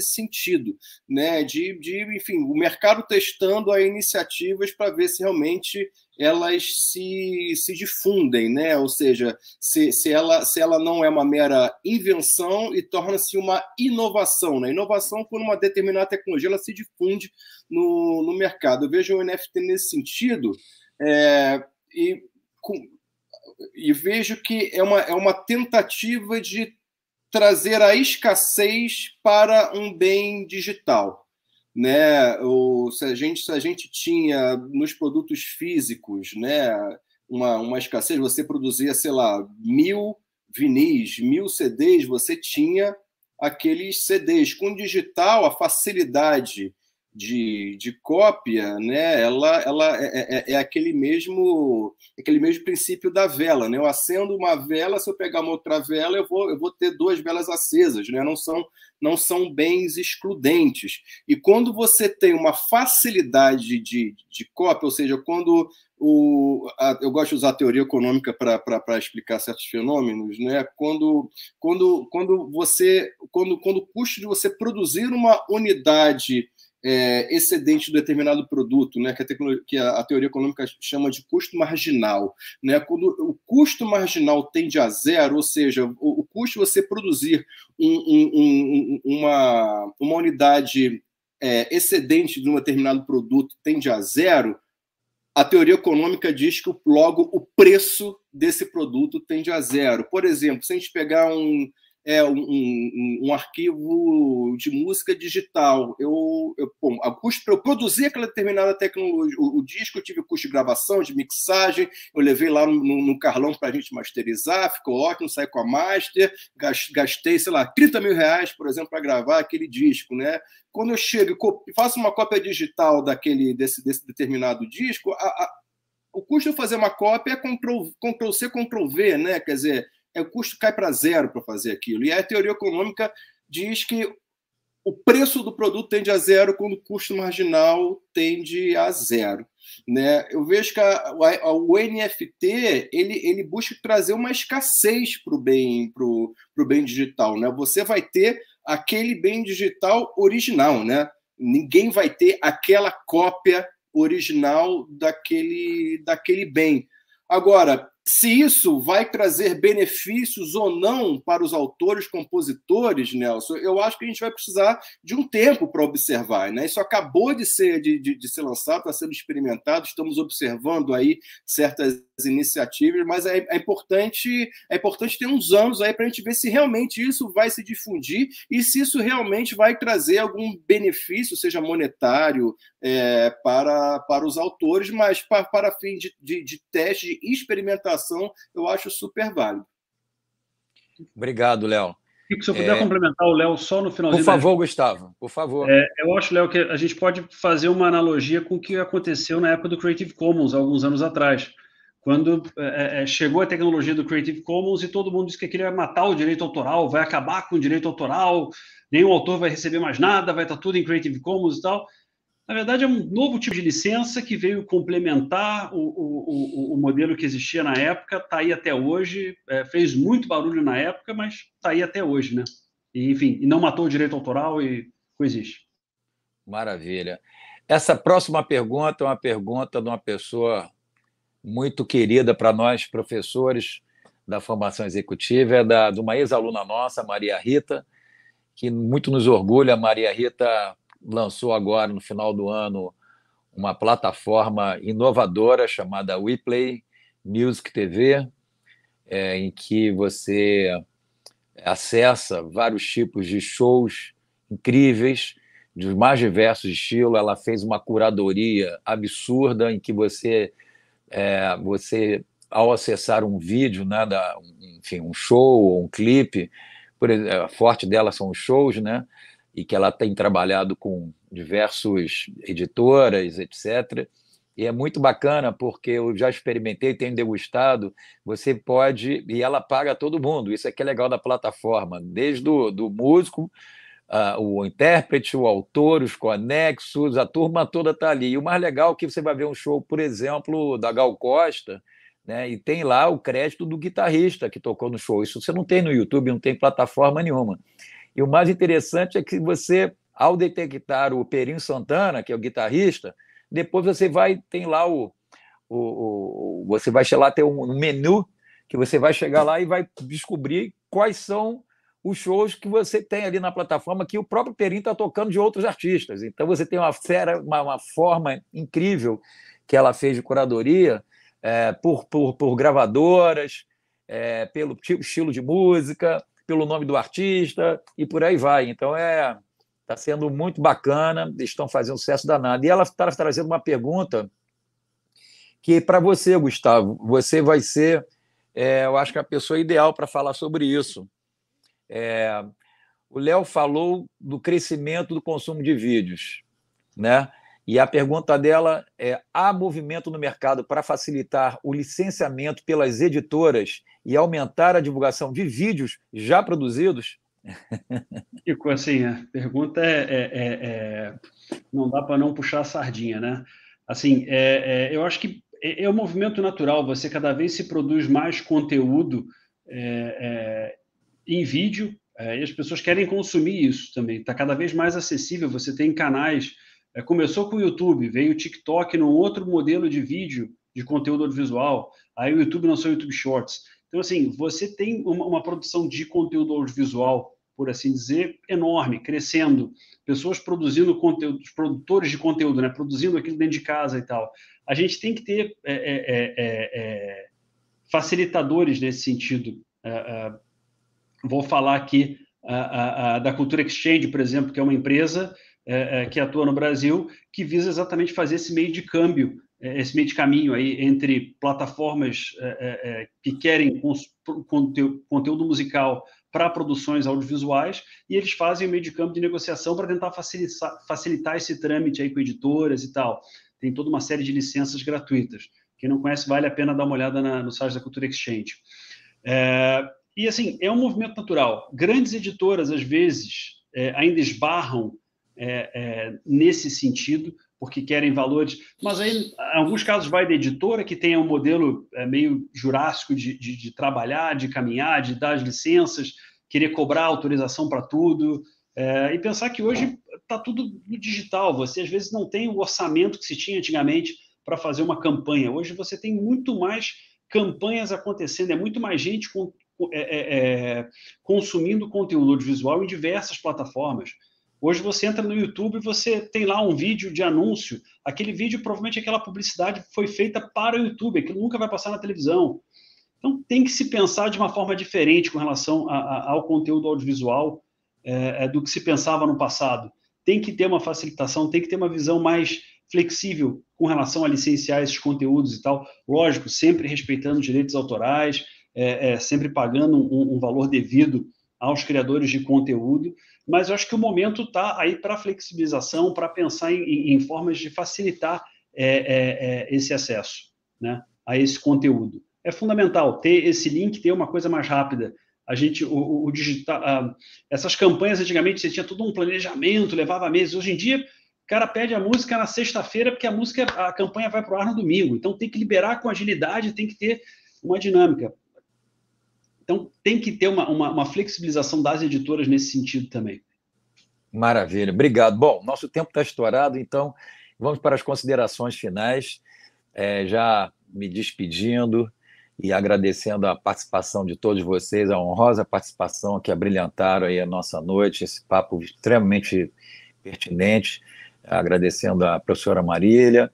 sentido, né? Enfim, o mercado testando iniciativas para ver se realmente elas se difundem, né? Ou seja, se ela não é uma mera invenção e torna-se uma inovação, né? Inovação, por uma determinada tecnologia, ela se difunde no mercado. Eu vejo o NFT nesse sentido e vejo que é uma tentativa de trazer a escassez para um bem digital, né? Se a gente tinha nos produtos físicos, né, uma escassez, você produzia, sei lá, 1000 vinis, 1000 CDs, você tinha aqueles CDs. Com o digital, a facilidade de cópia, né, ela é aquele mesmo princípio da vela, né? Eu acendo uma vela, se eu pegar uma outra vela, eu vou ter duas velas acesas, né? Não são bens excludentes. E quando você tem uma facilidade de cópia, ou seja, quando eu gosto de usar a teoria econômica para explicar certos fenômenos, né? Quando o custo de você produzir uma unidade excedente de determinado produto, né, que a teoria econômica chama de custo marginal, né? Quando o custo marginal tende a zero, ou seja, o custo de você produzir uma unidade excedente de um determinado produto tende a zero, a teoria econômica diz que logo o preço desse produto tende a zero. Por exemplo, se a gente pegar um arquivo de música digital. O custo para eu produzir aquela determinada tecnologia, o disco, eu tive custo de gravação, de mixagem, eu levei lá no Carlão para a gente masterizar, ficou ótimo, saí com a master, gastei, sei lá, R$30 mil, por exemplo, para gravar aquele disco, né? Quando eu chego e faço uma cópia digital desse determinado disco, o custo de fazer uma cópia é Ctrl-C, Ctrl-V, né? Quer dizer, o custo cai para zero para fazer aquilo. E a teoria econômica diz que o preço do produto tende a zero quando o custo marginal tende a zero, né? Eu vejo que o NFT ele busca trazer uma escassez para o bem digital, né? Você vai ter aquele bem digital original, né? Ninguém vai ter aquela cópia original daquele bem. Agora, se isso vai trazer benefícios ou não para os autores, compositores, Nelson, eu acho que a gente vai precisar de um tempo para observar, né? Isso acabou de ser lançado, está sendo experimentado, estamos observando aí certas iniciativas, mas é importante ter uns anos aí para a gente ver se realmente isso vai se difundir e se isso realmente vai trazer algum benefício, seja monetário, para os autores, mas para fim de teste, de experimentação, eu acho super válido. Obrigado, Léo. Se eu puder complementar o Léo só no finalzinho... Por favor, Gustavo, por favor. Eu acho, Léo, que a gente pode fazer uma analogia com o que aconteceu na época do Creative Commons, alguns anos atrás, quando chegou a tecnologia do Creative Commons e todo mundo disse que aquilo ia matar o direito autoral, vai acabar com o direito autoral, nenhum autor vai receber mais nada, vai estar tudo em Creative Commons e tal. Na verdade, é um novo tipo de licença que veio complementar o modelo que existia na época, está aí até hoje, fez muito barulho na época, mas está aí até hoje, né? E, enfim, não matou o direito autoral e coexiste. Maravilha. Essa próxima pergunta é uma pergunta de uma pessoa muito querida para nós, professores da formação executiva, de uma ex-aluna nossa, Maria Rita, que muito nos orgulha. Maria Rita lançou agora, no final do ano, uma plataforma inovadora chamada WePlay Music TV, em que você acessa vários tipos de shows incríveis, dos mais diversos estilos. Ela fez uma curadoria absurda em que você ao acessar um vídeo, nada, enfim, um show ou um clipe, por exemplo, a forte dela são os shows, né? E que ela tem trabalhado com diversas editoras, etc. E é muito bacana, porque eu já experimentei, tenho degustado, você pode... E ela paga todo mundo, isso é que é legal da plataforma, desde do músico, o intérprete, o autor, os conexos, a turma toda está ali. E o mais legal é que você vai ver um show, por exemplo, da Gal Costa, né, e tem lá o crédito do guitarrista que tocou no show. Isso você não tem no YouTube, não tem plataforma nenhuma. E o mais interessante é que você, ao detectar o Perinho Santana, que é o guitarrista, depois você vai, tem lá você vai lá ter um menu que você vai chegar lá e vai descobrir quais são os shows que você tem ali na plataforma que o próprio Perinho está tocando de outros artistas. Então você tem uma forma incrível que ela fez de curadoria por gravadoras, pelo estilo de música, pelo nome do artista e por aí vai. Então está sendo muito bacana, estão fazendo sucesso danado. E ela está trazendo uma pergunta que, para você, Gustavo, você vai ser, eu acho que a pessoa ideal para falar sobre isso. O Léo falou do crescimento do consumo de vídeos, né? E a pergunta dela é: há movimento no mercado para facilitar o licenciamento pelas editoras e aumentar a divulgação de vídeos já produzidos? Kiko, assim, a pergunta não dá para não puxar a sardinha, né? Assim, eu acho que é um movimento natural, você cada vez se produz mais conteúdo em vídeo, e as pessoas querem consumir isso também, está cada vez mais acessível, você tem canais... Começou com o YouTube, veio o TikTok num outro modelo de vídeo, de conteúdo audiovisual, aí o YouTube lançou o YouTube Shorts. Então, assim, você tem uma produção de conteúdo audiovisual, por assim dizer, enorme, crescendo, pessoas produzindo conteúdo, produtores de conteúdo, né, produzindo aquilo dentro de casa e tal. A gente tem que ter facilitadores nesse sentido. Vou falar aqui da Cultura Exchange, por exemplo, que é uma empresa... que atua no Brasil, que visa exatamente fazer esse meio de câmbio, esse meio de caminho aí entre plataformas que querem conteúdo musical para produções audiovisuais, e eles fazem o meio de câmbio de negociação para tentar facilitar esse trâmite aí com editoras e tal. Tem toda uma série de licenças gratuitas. Quem não conhece, vale a pena dar uma olhada no site da Cultura Exchange. E, assim, é um movimento natural. Grandes editoras, às vezes, ainda esbarram nesse sentido, porque querem valores, mas aí, em alguns casos, vai da editora, que tem um modelo meio jurássico de trabalhar, de caminhar, de dar as licenças, querer cobrar autorização para tudo, e pensar que hoje está tudo no digital, você às vezes não tem o orçamento que se tinha antigamente para fazer uma campanha, hoje você tem muito mais campanhas acontecendo, é muito mais gente consumindo conteúdo audiovisual em diversas plataformas. Hoje você entra no YouTube e você tem lá um vídeo de anúncio. Aquele vídeo, provavelmente, aquela publicidade foi feita para o YouTube. Aquilo nunca vai passar na televisão. Então, tem que se pensar de uma forma diferente com relação ao conteúdo audiovisual do que se pensava no passado. Tem que ter uma facilitação, tem que ter uma visão mais flexível com relação a licenciar esses conteúdos e tal. Lógico, sempre respeitando direitos autorais, sempre pagando um valor devido aos criadores de conteúdo, mas eu acho que o momento está aí para flexibilização, para pensar em formas de facilitar esse acesso, né, a esse conteúdo. É fundamental ter esse link, ter uma coisa mais rápida. A gente, o digital, essas campanhas antigamente você tinha todo um planejamento, levava meses. Hoje em dia, o cara pede a música na sexta-feira porque a campanha vai para o ar no domingo. Então tem que liberar com agilidade, tem que ter uma dinâmica. Então, tem que ter uma flexibilização das editoras nesse sentido também. Maravilha, obrigado. Bom, nosso tempo está estourado, então vamos para as considerações finais. Já me despedindo e agradecendo a participação de todos vocês, a honrosa participação que abrilhantaram aí a nossa noite, esse papo extremamente pertinente. Agradecendo a professora Marília.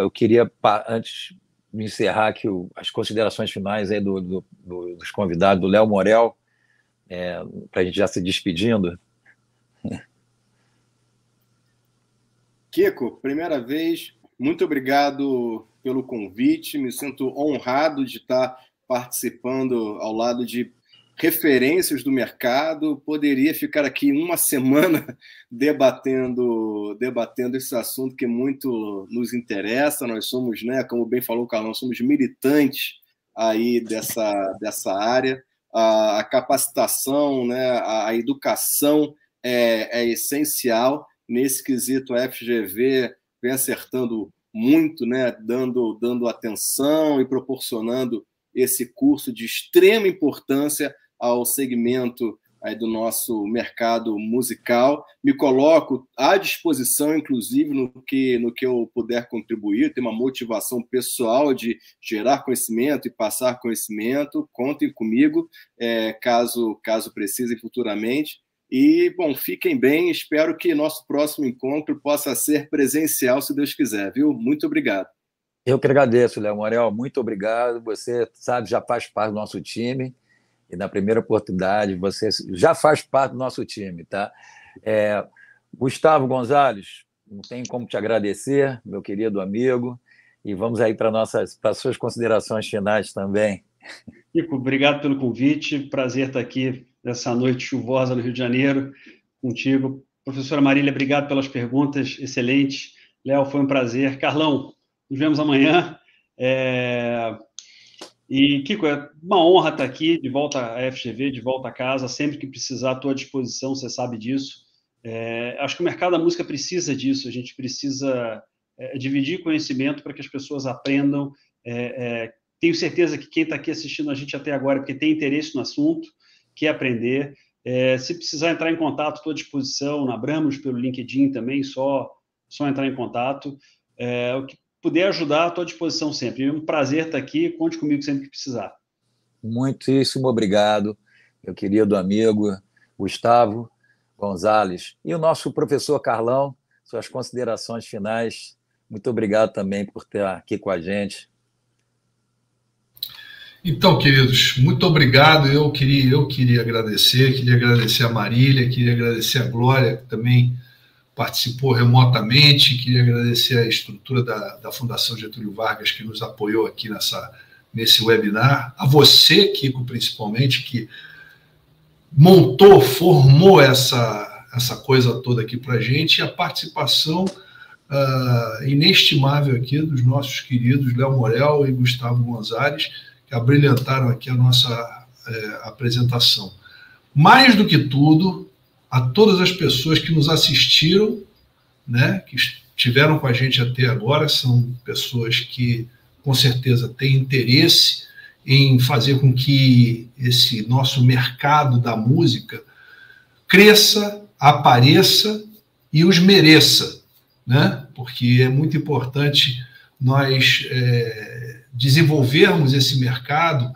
Eu queria, antes... encerrar aqui as considerações finais aí dos convidados, do Léo Morel, para a gente já se despedindo. Kiko, primeira vez, muito obrigado pelo convite, me sinto honrado de estar participando ao lado de referências do mercado. Poderia ficar aqui uma semana debatendo esse assunto que muito nos interessa. Nós somos, né, como bem falou o Carlão, somos militantes aí dessa área. A capacitação, né, a educação é essencial. Nesse quesito, a FGV vem acertando muito, né, dando atenção e proporcionando esse curso de extrema importância ao segmento aí do nosso mercado musical. Me coloco à disposição, inclusive, no que eu puder contribuir, ter uma motivação pessoal de gerar conhecimento e passar conhecimento. Contem comigo, caso precisem futuramente. E, bom, fiquem bem. Espero que nosso próximo encontro possa ser presencial, se Deus quiser, viu? Muito obrigado. Eu que agradeço, Léo Morel, muito obrigado. Você, sabe, já faz parte do nosso time e na primeira oportunidade você já faz parte do nosso time, tá? Gustavo Gonzalez, não tem como te agradecer, meu querido amigo, e vamos aí para as suas considerações finais também. Kiko, obrigado pelo convite, prazer estar aqui nessa noite chuvosa no Rio de Janeiro contigo. Professora Marília, obrigado pelas perguntas, excelente. Léo, foi um prazer. Carlão, nos vemos amanhã. E, Kiko, é uma honra estar aqui, de volta à FGV, de volta à casa, sempre que precisar, estou à disposição, você sabe disso. Acho que o mercado da música precisa disso, a gente precisa dividir conhecimento para que as pessoas aprendam. Tenho certeza que quem está aqui assistindo a gente até agora, porque tem interesse no assunto, quer aprender. Se precisar entrar em contato, estou à disposição, na Abramus, pelo LinkedIn também, só entrar em contato. O que puder ajudar, estou à disposição sempre. É um prazer estar aqui, conte comigo sempre que precisar. Muitíssimo obrigado, meu querido amigo Gustavo Gonzalez. E o nosso professor Carlão, suas considerações finais. Muito obrigado também por estar aqui com a gente. Então, queridos, muito obrigado. Eu queria agradecer a Marília, queria agradecer a Glória, que também participou remotamente. Queria agradecer a estrutura da Fundação Getúlio Vargas, que nos apoiou aqui nesse webinar. A você, Kiko, principalmente, que montou, formou essa coisa toda aqui para a gente, e a participação inestimável aqui dos nossos queridos Léo Morel e Gustavo Gonzalez, que abrilhantaram aqui a nossa apresentação. Mais do que tudo, a todas as pessoas que nos assistiram, né, que estiveram com a gente até agora, são pessoas que, com certeza, têm interesse em fazer com que esse nosso mercado da música cresça, apareça e os mereça, né? Porque é muito importante nós desenvolvermos esse mercado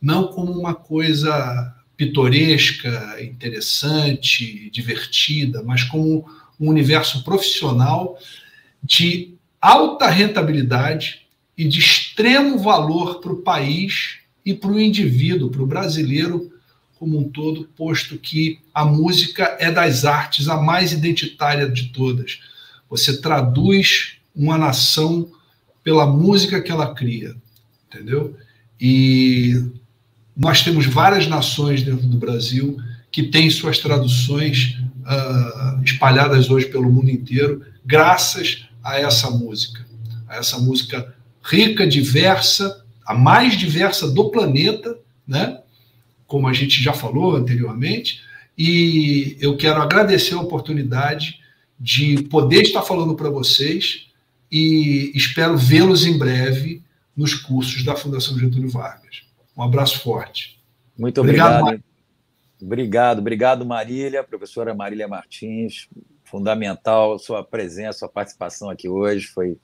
não como uma coisa pitoresca, interessante, divertida, mas como um universo profissional de alta rentabilidade e de extremo valor para o país e para o indivíduo, para o brasileiro como um todo, posto que a música é das artes a mais identitária de todas. Você traduz uma nação pela música que ela cria, entendeu? E nós temos várias nações dentro do Brasil que têm suas traduções espalhadas hoje pelo mundo inteiro, graças a essa música rica, diversa, a mais diversa do planeta, né? Como a gente já falou anteriormente. E eu quero agradecer a oportunidade de poder estar falando para vocês e espero vê-los em breve nos cursos da Fundação Getúlio Vargas. Um abraço forte. Muito obrigado. Obrigado, Marília, professora Marília Martins. Fundamental sua presença, sua participação aqui hoje. Foi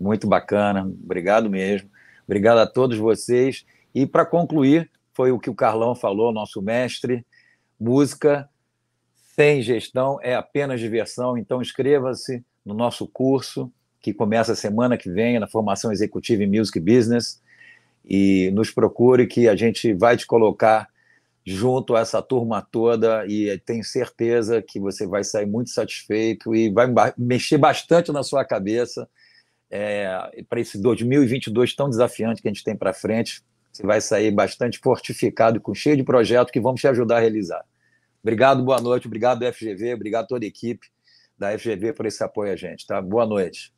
muito bacana. Obrigado mesmo. Obrigado a todos vocês. E, para concluir, foi o que o Carlão falou, nosso mestre. Música sem gestão é apenas diversão. Então, inscreva-se no nosso curso, que começa semana que vem, na formação executiva em Music Business. E nos procure, que a gente vai te colocar junto a essa turma toda e tenho certeza que você vai sair muito satisfeito e vai mexer bastante na sua cabeça para esse 2022 tão desafiante que a gente tem para frente. Você vai sair bastante fortificado e com cheio de projetos que vão te ajudar a realizar. Obrigado, boa noite. Obrigado, FGV. Obrigado a toda a equipe da FGV por esse apoio a gente. Tá? Boa noite.